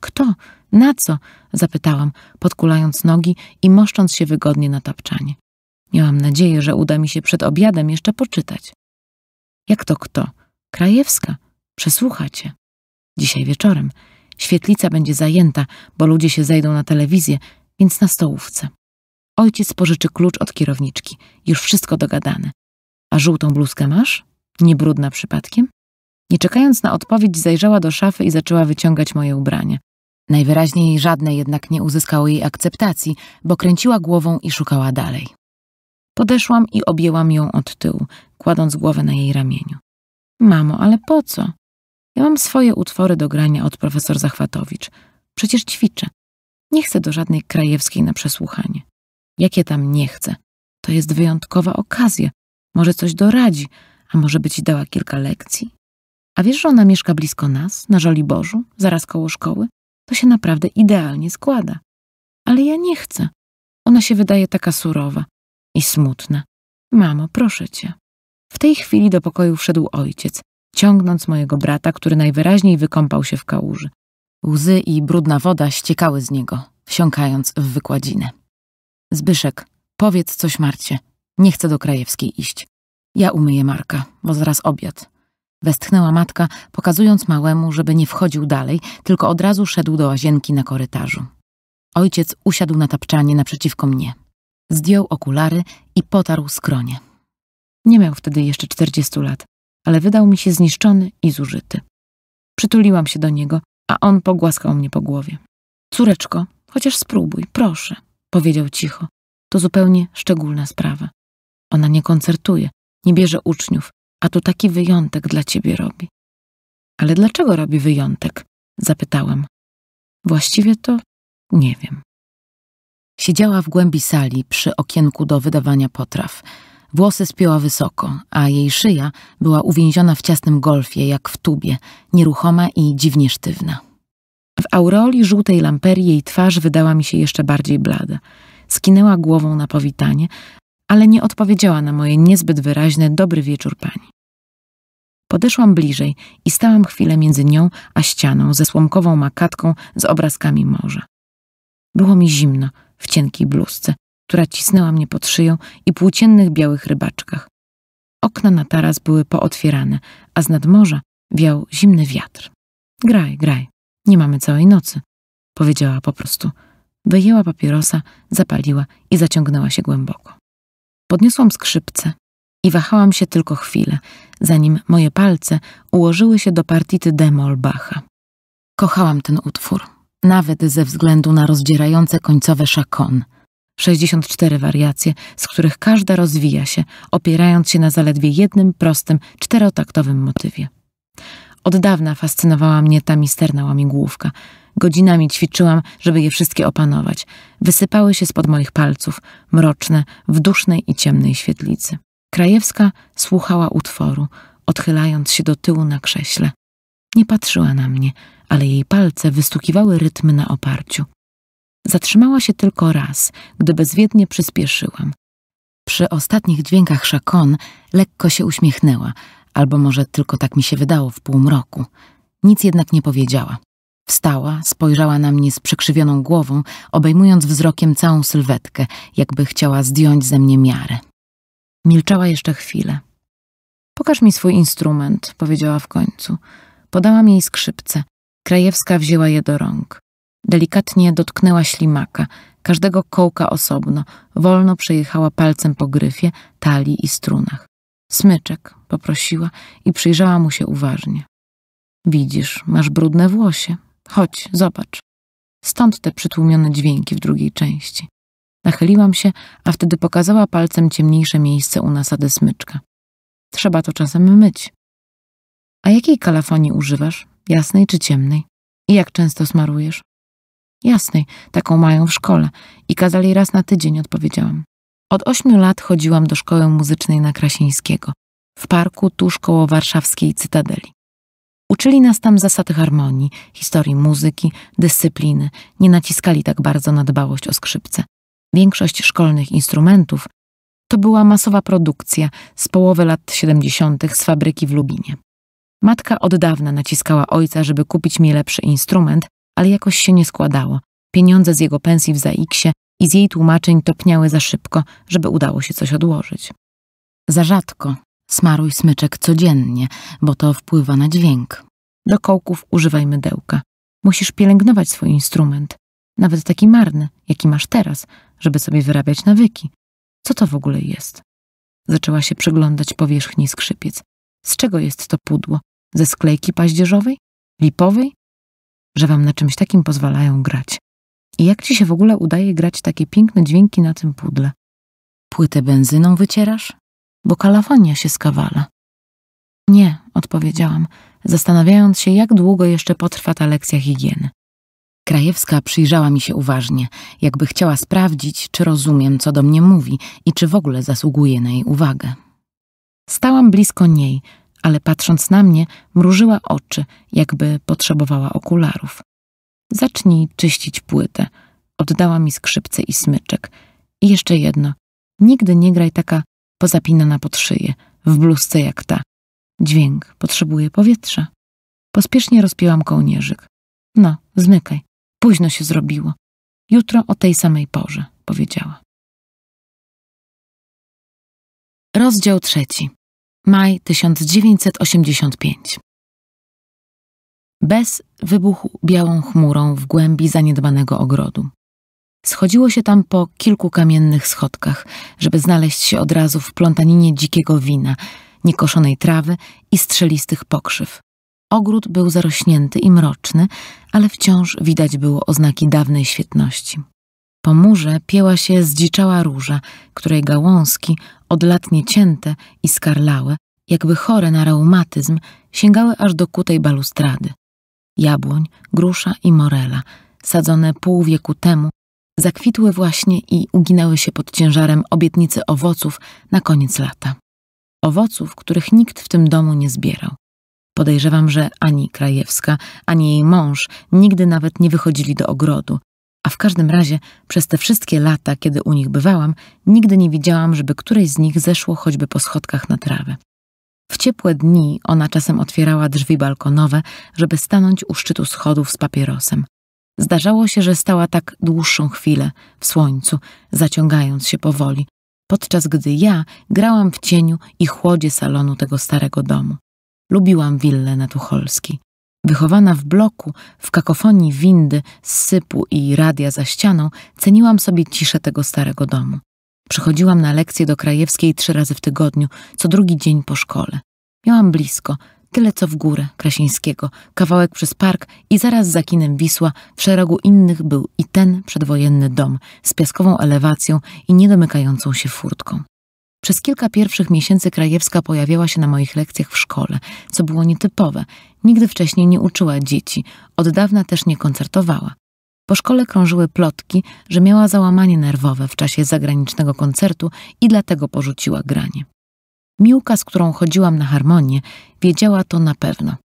Kto? Na co? Zapytałam, podkulając nogi i moszcząc się wygodnie na tapczanie. Miałam nadzieję, że uda mi się przed obiadem jeszcze poczytać. Jak to kto? Krajewska, przesłucha cię. Dzisiaj wieczorem. Świetlica będzie zajęta, bo ludzie się zejdą na telewizję, więc na stołówce. Ojciec pożyczy klucz od kierowniczki. Już wszystko dogadane. A żółtą bluzkę masz? Nie brudna przypadkiem? Nie czekając na odpowiedź, zajrzała do szafy i zaczęła wyciągać moje ubranie. Najwyraźniej żadne jednak nie uzyskało jej akceptacji, bo kręciła głową i szukała dalej. Podeszłam i objęłam ją od tyłu, kładąc głowę na jej ramieniu. Mamo, ale po co? Ja mam swoje utwory do grania od profesor Zachwatowicz. Przecież ćwiczę. Nie chcę do żadnej Krajewskiej na przesłuchanie. Jakie tam nie chcę? To jest wyjątkowa okazja. Może coś doradzi, a może by ci dała kilka lekcji? A wiesz, że ona mieszka blisko nas, na Żoliborzu, zaraz koło szkoły? To się naprawdę idealnie składa. Ale ja nie chcę. Ona się wydaje taka surowa i smutna. Mamo, proszę cię. W tej chwili do pokoju wszedł ojciec, ciągnąc mojego brata, który najwyraźniej wykąpał się w kałuży. Łzy i brudna woda ściekały z niego, wsiąkając w wykładzinę. Zbyszek, powiedz coś Marcie. Nie chcę do Krajewskiej iść. Ja umyję Marka, bo zaraz obiad. Westchnęła matka, pokazując małemu, żeby nie wchodził dalej, tylko od razu szedł do łazienki na korytarzu. Ojciec usiadł na tapczanie naprzeciwko mnie. Zdjął okulary i potarł skronie. Nie miał wtedy jeszcze 40 lat, ale wydał mi się zniszczony i zużyty. Przytuliłam się do niego, a on pogłaskał mnie po głowie. Córeczko, chociaż spróbuj, proszę, powiedział cicho. To zupełnie szczególna sprawa. Ona nie koncertuje, nie bierze uczniów, a tu taki wyjątek dla ciebie robi. Ale dlaczego robi wyjątek? Zapytałam. Właściwie to nie wiem. Siedziała w głębi sali przy okienku do wydawania potraw. Włosy spięła wysoko, a jej szyja była uwięziona w ciasnym golfie, jak w tubie, nieruchoma i dziwnie sztywna. W aureoli żółtej lamperii jej twarz wydała mi się jeszcze bardziej blada. Skinęła głową na powitanie, ale nie odpowiedziała na moje niezbyt wyraźne dobry wieczór pani. Podeszłam bliżej i stałam chwilę między nią a ścianą ze słomkową makatką z obrazkami morza. Było mi zimno w cienkiej bluzce, która cisnęła mnie pod szyją i płóciennych białych rybaczkach. Okna na taras były pootwierane, a z nadmorza wiał zimny wiatr. Graj, graj, nie mamy całej nocy, powiedziała po prostu. Wyjęła papierosa, zapaliła i zaciągnęła się głęboko. Podniosłam skrzypce i wahałam się tylko chwilę, zanim moje palce ułożyły się do partity d-moll Bacha. Kochałam ten utwór, nawet ze względu na rozdzierające końcowe szakon. 64 wariacje, z których każda rozwija się, opierając się na zaledwie jednym prostym, 4-taktowym motywie. Od dawna fascynowała mnie ta misterna łamigłówka. Godzinami ćwiczyłam, żeby je wszystkie opanować. Wysypały się spod moich palców, mroczne, w dusznej i ciemnej świetlicy. Krajewska słuchała utworu, odchylając się do tyłu na krześle. Nie patrzyła na mnie, ale jej palce wystukiwały rytmy na oparciu. Zatrzymała się tylko raz, gdy bezwiednie przyspieszyłam. Przy ostatnich dźwiękach szakon lekko się uśmiechnęła, albo może tylko tak mi się wydało w półmroku. Nic jednak nie powiedziała. Wstała, spojrzała na mnie z przekrzywioną głową, obejmując wzrokiem całą sylwetkę, jakby chciała zdjąć ze mnie miarę. Milczała jeszcze chwilę. Pokaż mi swój instrument, powiedziała w końcu. Podałam jej skrzypce. Krajewska wzięła je do rąk. Delikatnie dotknęła ślimaka, każdego kołka osobno, wolno przejechała palcem po gryfie, talii i strunach. Smyczek, poprosiła i przyjrzała mu się uważnie. Widzisz, masz brudne włosie. Chodź, zobacz. Stąd te przytłumione dźwięki w drugiej części. Nachyliłam się, a wtedy pokazała palcem ciemniejsze miejsce u nasady smyczka. Trzeba to czasem myć. A jakiej kalafonii używasz? Jasnej czy ciemnej? I jak często smarujesz? Jasnej, taką mają w szkole. I kazali raz na tydzień, odpowiedziałam. Od 8 lat chodziłam do szkoły muzycznej na Krasińskiego, w parku tuż koło warszawskiej Cytadeli. Uczyli nas tam zasad harmonii, historii muzyki, dyscypliny. Nie naciskali tak bardzo na dbałość o skrzypce. Większość szkolnych instrumentów to była masowa produkcja z połowy lat 70. z fabryki w Lubinie. Matka od dawna naciskała ojca, żeby kupić mi lepszy instrument, ale jakoś się nie składało. Pieniądze z jego pensji w ZAIKSie i z jej tłumaczeń topniały za szybko, żeby udało się coś odłożyć. Za rzadko. Smaruj smyczek codziennie, bo to wpływa na dźwięk. Do kołków używaj mydełka. Musisz pielęgnować swój instrument, nawet taki marny, jaki masz teraz, żeby sobie wyrabiać nawyki. Co to w ogóle jest? Zaczęła się przyglądać powierzchni skrzypiec. Z czego jest to pudło? Ze sklejki paździerzowej? Lipowej? Że wam na czymś takim pozwalają grać. I jak ci się w ogóle udaje grać takie piękne dźwięki na tym pudle? Płytę benzyną wycierasz? Bo kalafonia się skawala. Nie, odpowiedziałam, zastanawiając się, jak długo jeszcze potrwa ta lekcja higieny. Krajewska przyjrzała mi się uważnie, jakby chciała sprawdzić, czy rozumiem, co do mnie mówi i czy w ogóle zasługuje na jej uwagę. Stałam blisko niej, ale patrząc na mnie, mrużyła oczy, jakby potrzebowała okularów. Zacznij czyścić płytę. Oddała mi skrzypce i smyczek. I jeszcze jedno. Nigdy nie graj taka pozapinana pod szyję, w bluzce jak ta. Dźwięk potrzebuje powietrza. Pospiesznie rozpiłam kołnierzyk. No, zmykaj. Późno się zrobiło. Jutro o tej samej porze, powiedziała. Rozdział 3. Maj 1985. Bez wybuchł białą chmurą w głębi zaniedbanego ogrodu. Schodziło się tam po kilku kamiennych schodkach, żeby znaleźć się od razu w plątaninie dzikiego wina, niekoszonej trawy i strzelistych pokrzyw. Ogród był zarośnięty i mroczny, ale wciąż widać było oznaki dawnej świetności. Po murze pięła się zdziczała róża, której gałązki, od lat niecięte i skarlałe, jakby chore na reumatyzm, sięgały aż do kutej balustrady. Jabłoń, grusza i morela, sadzone pół wieku temu, zakwitły właśnie i uginęły się pod ciężarem obietnicy owoców na koniec lata. Owoców, których nikt w tym domu nie zbierał. Podejrzewam, że ani Krajewska, ani jej mąż nigdy nawet nie wychodzili do ogrodu, a w każdym razie przez te wszystkie lata, kiedy u nich bywałam, nigdy nie widziałam, żeby któreś z nich zeszło choćby po schodkach na trawę. W ciepłe dni ona czasem otwierała drzwi balkonowe, żeby stanąć u szczytu schodów z papierosem. Zdarzało się, że stała tak dłuższą chwilę w słońcu, zaciągając się powoli, podczas gdy ja grałam w cieniu i chłodzie salonu tego starego domu. Lubiłam willę na Tucholskiej. Wychowana w bloku, w kakofonii windy, sypu i radia za ścianą, ceniłam sobie ciszę tego starego domu. Przychodziłam na lekcje do Krajewskiej 3 razy w tygodniu, co drugi dzień po szkole. Miałam blisko, tyle co w górę Krasińskiego, kawałek przez park i zaraz za kinem Wisła w szeregu innych był i ten przedwojenny dom z piaskową elewacją i niedomykającą się furtką. Przez kilka pierwszych miesięcy Krajewska pojawiała się na moich lekcjach w szkole, co było nietypowe. Nigdy wcześniej nie uczyła dzieci, od dawna też nie koncertowała. Po szkole krążyły plotki, że miała załamanie nerwowe w czasie zagranicznego koncertu i dlatego porzuciła granie. Miłka, z którą chodziłam na harmonię, wiedziała to na pewno.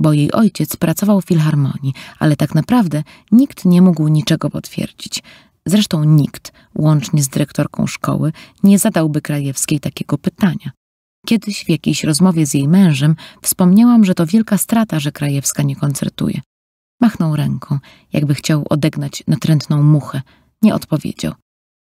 bo jej ojciec pracował w filharmonii, ale tak naprawdę nikt nie mógł niczego potwierdzić. Zresztą nikt, łącznie z dyrektorką szkoły, nie zadałby Krajewskiej takiego pytania. Kiedyś w jakiejś rozmowie z jej mężem wspomniałam, że to wielka strata, że Krajewska nie koncertuje. Machnął ręką, jakby chciał odegnać natrętną muchę. Nie odpowiedział.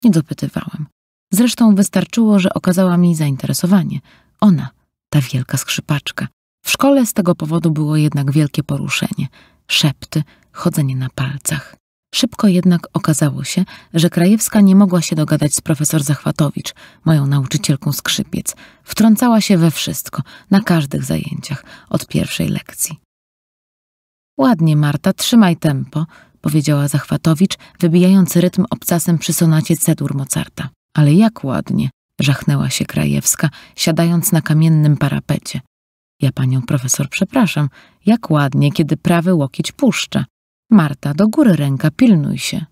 Nie dopytywałam. Zresztą wystarczyło, że okazała mi zainteresowanie. Ona, ta wielka skrzypaczka. W szkole z tego powodu było jednak wielkie poruszenie. Szepty, chodzenie na palcach. Szybko jednak okazało się, że Krajewska nie mogła się dogadać z profesor Zachwatowicz, moją nauczycielką skrzypiec. Wtrącała się we wszystko, na każdych zajęciach, od pierwszej lekcji. Ładnie, Marta, trzymaj tempo, powiedziała Zachwatowicz, wybijając rytm obcasem przy sonacie C-dur Mozarta. Ale jak ładnie, żachnęła się Krajewska, siadając na kamiennym parapecie. Ja panią profesor przepraszam, jak ładnie, kiedy prawy łokieć puszcza. Marta, do góry ręka, pilnuj się.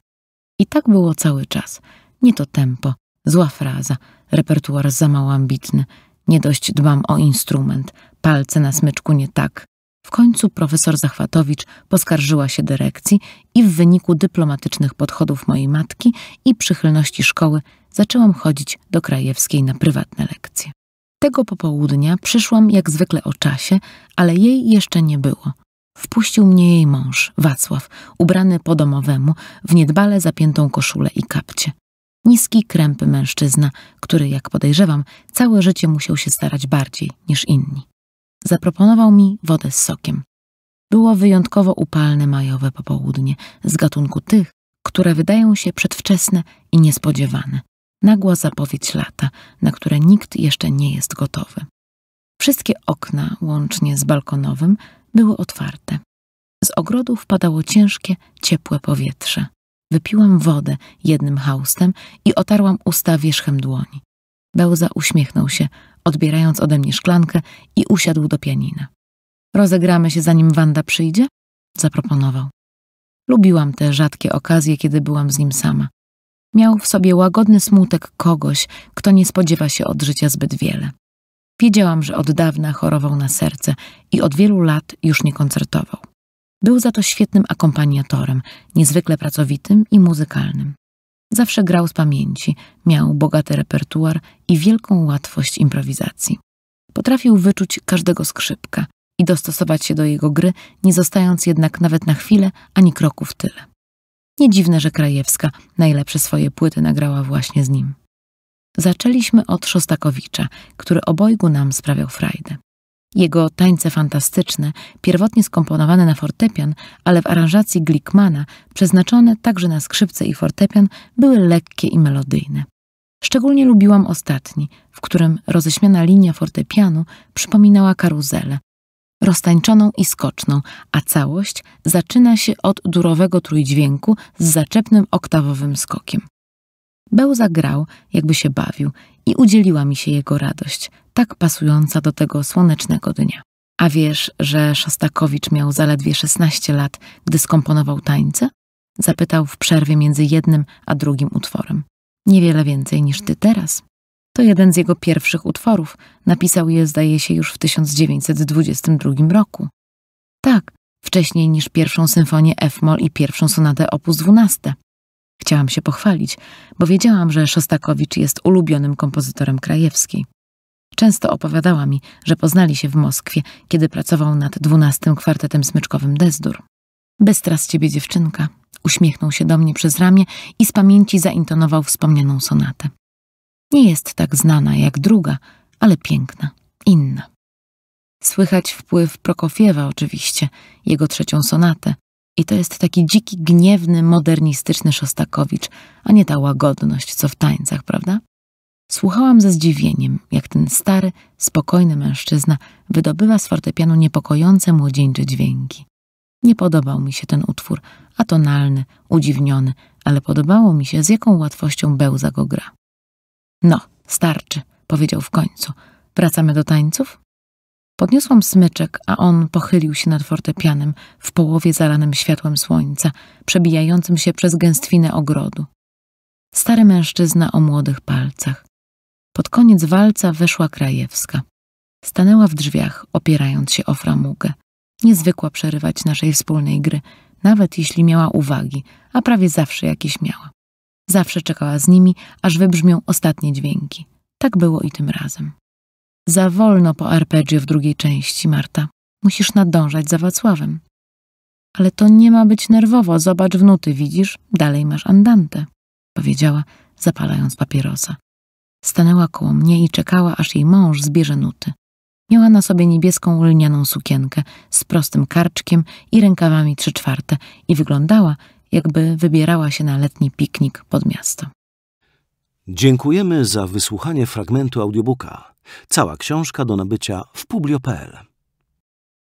I tak było cały czas. Nie to tempo, zła fraza, repertuar za mało ambitny. Nie dość dbam o instrument, palce na smyczku nie tak. W końcu profesor Zachwatowicz poskarżyła się dyrekcji i w wyniku dyplomatycznych podchodów mojej matki i przychylności szkoły zaczęłam chodzić do Krajewskiej na prywatne lekcje. Tego popołudnia przyszłam jak zwykle o czasie, ale jej jeszcze nie było. Wpuścił mnie jej mąż, Wacław, ubrany po domowemu, w niedbale zapiętą koszulę i kapcie. Niski, krępy mężczyzna, który, jak podejrzewam, całe życie musiał się starać bardziej niż inni. Zaproponował mi wodę z sokiem. Było wyjątkowo upalne majowe popołudnie, z gatunku tych, które wydają się przedwczesne i niespodziewane. Nagła zapowiedź lata, na które nikt jeszcze nie jest gotowy. Wszystkie okna, łącznie z balkonowym, były otwarte. Z ogrodu wpadało ciężkie, ciepłe powietrze. Wypiłam wodę jednym haustem i otarłam usta wierzchem dłoni. Bełza uśmiechnął się, odbierając ode mnie szklankę i usiadł do pianina. Rozegramy się, zanim Wanda przyjdzie? Zaproponował. Lubiłam te rzadkie okazje, kiedy byłam z nim sama. Miał w sobie łagodny smutek kogoś, kto nie spodziewa się od życia zbyt wiele. Wiedziałam, że od dawna chorował na serce i od wielu lat już nie koncertował. Był za to świetnym akompaniatorem, niezwykle pracowitym i muzykalnym. Zawsze grał z pamięci, miał bogaty repertuar i wielką łatwość improwizacji. Potrafił wyczuć każdego skrzypka i dostosować się do jego gry, nie zostając jednak nawet na chwilę ani kroku w tyle. Nie dziwne, że Krajewska najlepsze swoje płyty nagrała właśnie z nim. Zaczęliśmy od Szostakowicza, który obojgu nam sprawiał frajdę. Jego tańce fantastyczne, pierwotnie skomponowane na fortepian, ale w aranżacji Glickmana, przeznaczone także na skrzypce i fortepian, były lekkie i melodyjne. Szczególnie lubiłam ostatni, w którym roześmiana linia fortepianu przypominała karuzelę, roztańczoną i skoczną, a całość zaczyna się od durowego trójdźwięku z zaczepnym oktawowym skokiem. Bełza grał, jakby się bawił i udzieliła mi się jego radość, tak pasująca do tego słonecznego dnia. A wiesz, że Szostakowicz miał zaledwie 16 lat, gdy skomponował tańce? Zapytał w przerwie między jednym a drugim utworem. Niewiele więcej niż ty teraz. To jeden z jego pierwszych utworów. Napisał je, zdaje się, już w 1922 roku. Tak, wcześniej niż pierwszą symfonię F-moll i pierwszą sonatę opus 12. Chciałam się pochwalić, bo wiedziałam, że Szostakowicz jest ulubionym kompozytorem Krajewskiej. Często opowiadała mi, że poznali się w Moskwie, kiedy pracował nad 12 kwartetem smyczkowym Desdur. Bystra z ciebie dziewczynka. Uśmiechnął się do mnie przez ramię i z pamięci zaintonował wspomnianą sonatę. Nie jest tak znana jak druga, ale piękna, inna. Słychać wpływ Prokofiewa oczywiście, jego trzecią sonatę. I to jest taki dziki, gniewny, modernistyczny Szostakowicz, a nie ta łagodność, co w tańcach, prawda? Słuchałam ze zdziwieniem, jak ten stary, spokojny mężczyzna wydobywa z fortepianu niepokojące młodzieńcze dźwięki. Nie podobał mi się ten utwór, atonalny, udziwniony, ale podobało mi się, z jaką łatwością Bełza go gra. No, starczy, powiedział w końcu. Wracamy do tańców? Podniosłam smyczek, a on pochylił się nad fortepianem, w połowie zalanym światłem słońca, przebijającym się przez gęstwinę ogrodu. Stary mężczyzna o młodych palcach. Pod koniec walca weszła Krajewska. Stanęła w drzwiach, opierając się o framugę. Nie zwykła przerywać naszej wspólnej gry, nawet jeśli miała uwagi, a prawie zawsze jakieś miała. Zawsze czekała z nimi, aż wybrzmią ostatnie dźwięki. Tak było i tym razem. Za wolno po arpeggio w drugiej części, Marta. Musisz nadążać za Wacławem. Ale to nie ma być nerwowo, zobacz w nuty, widzisz? Dalej masz andante, powiedziała, zapalając papierosa. Stanęła koło mnie i czekała, aż jej mąż zbierze nuty. Miała na sobie niebieską lnianą sukienkę z prostym karczkiem i rękawami 3/4 i wyglądała, jakby wybierała się na letni piknik pod miasto. Dziękujemy za wysłuchanie fragmentu audiobooka. Cała książka do nabycia w Publio.pl.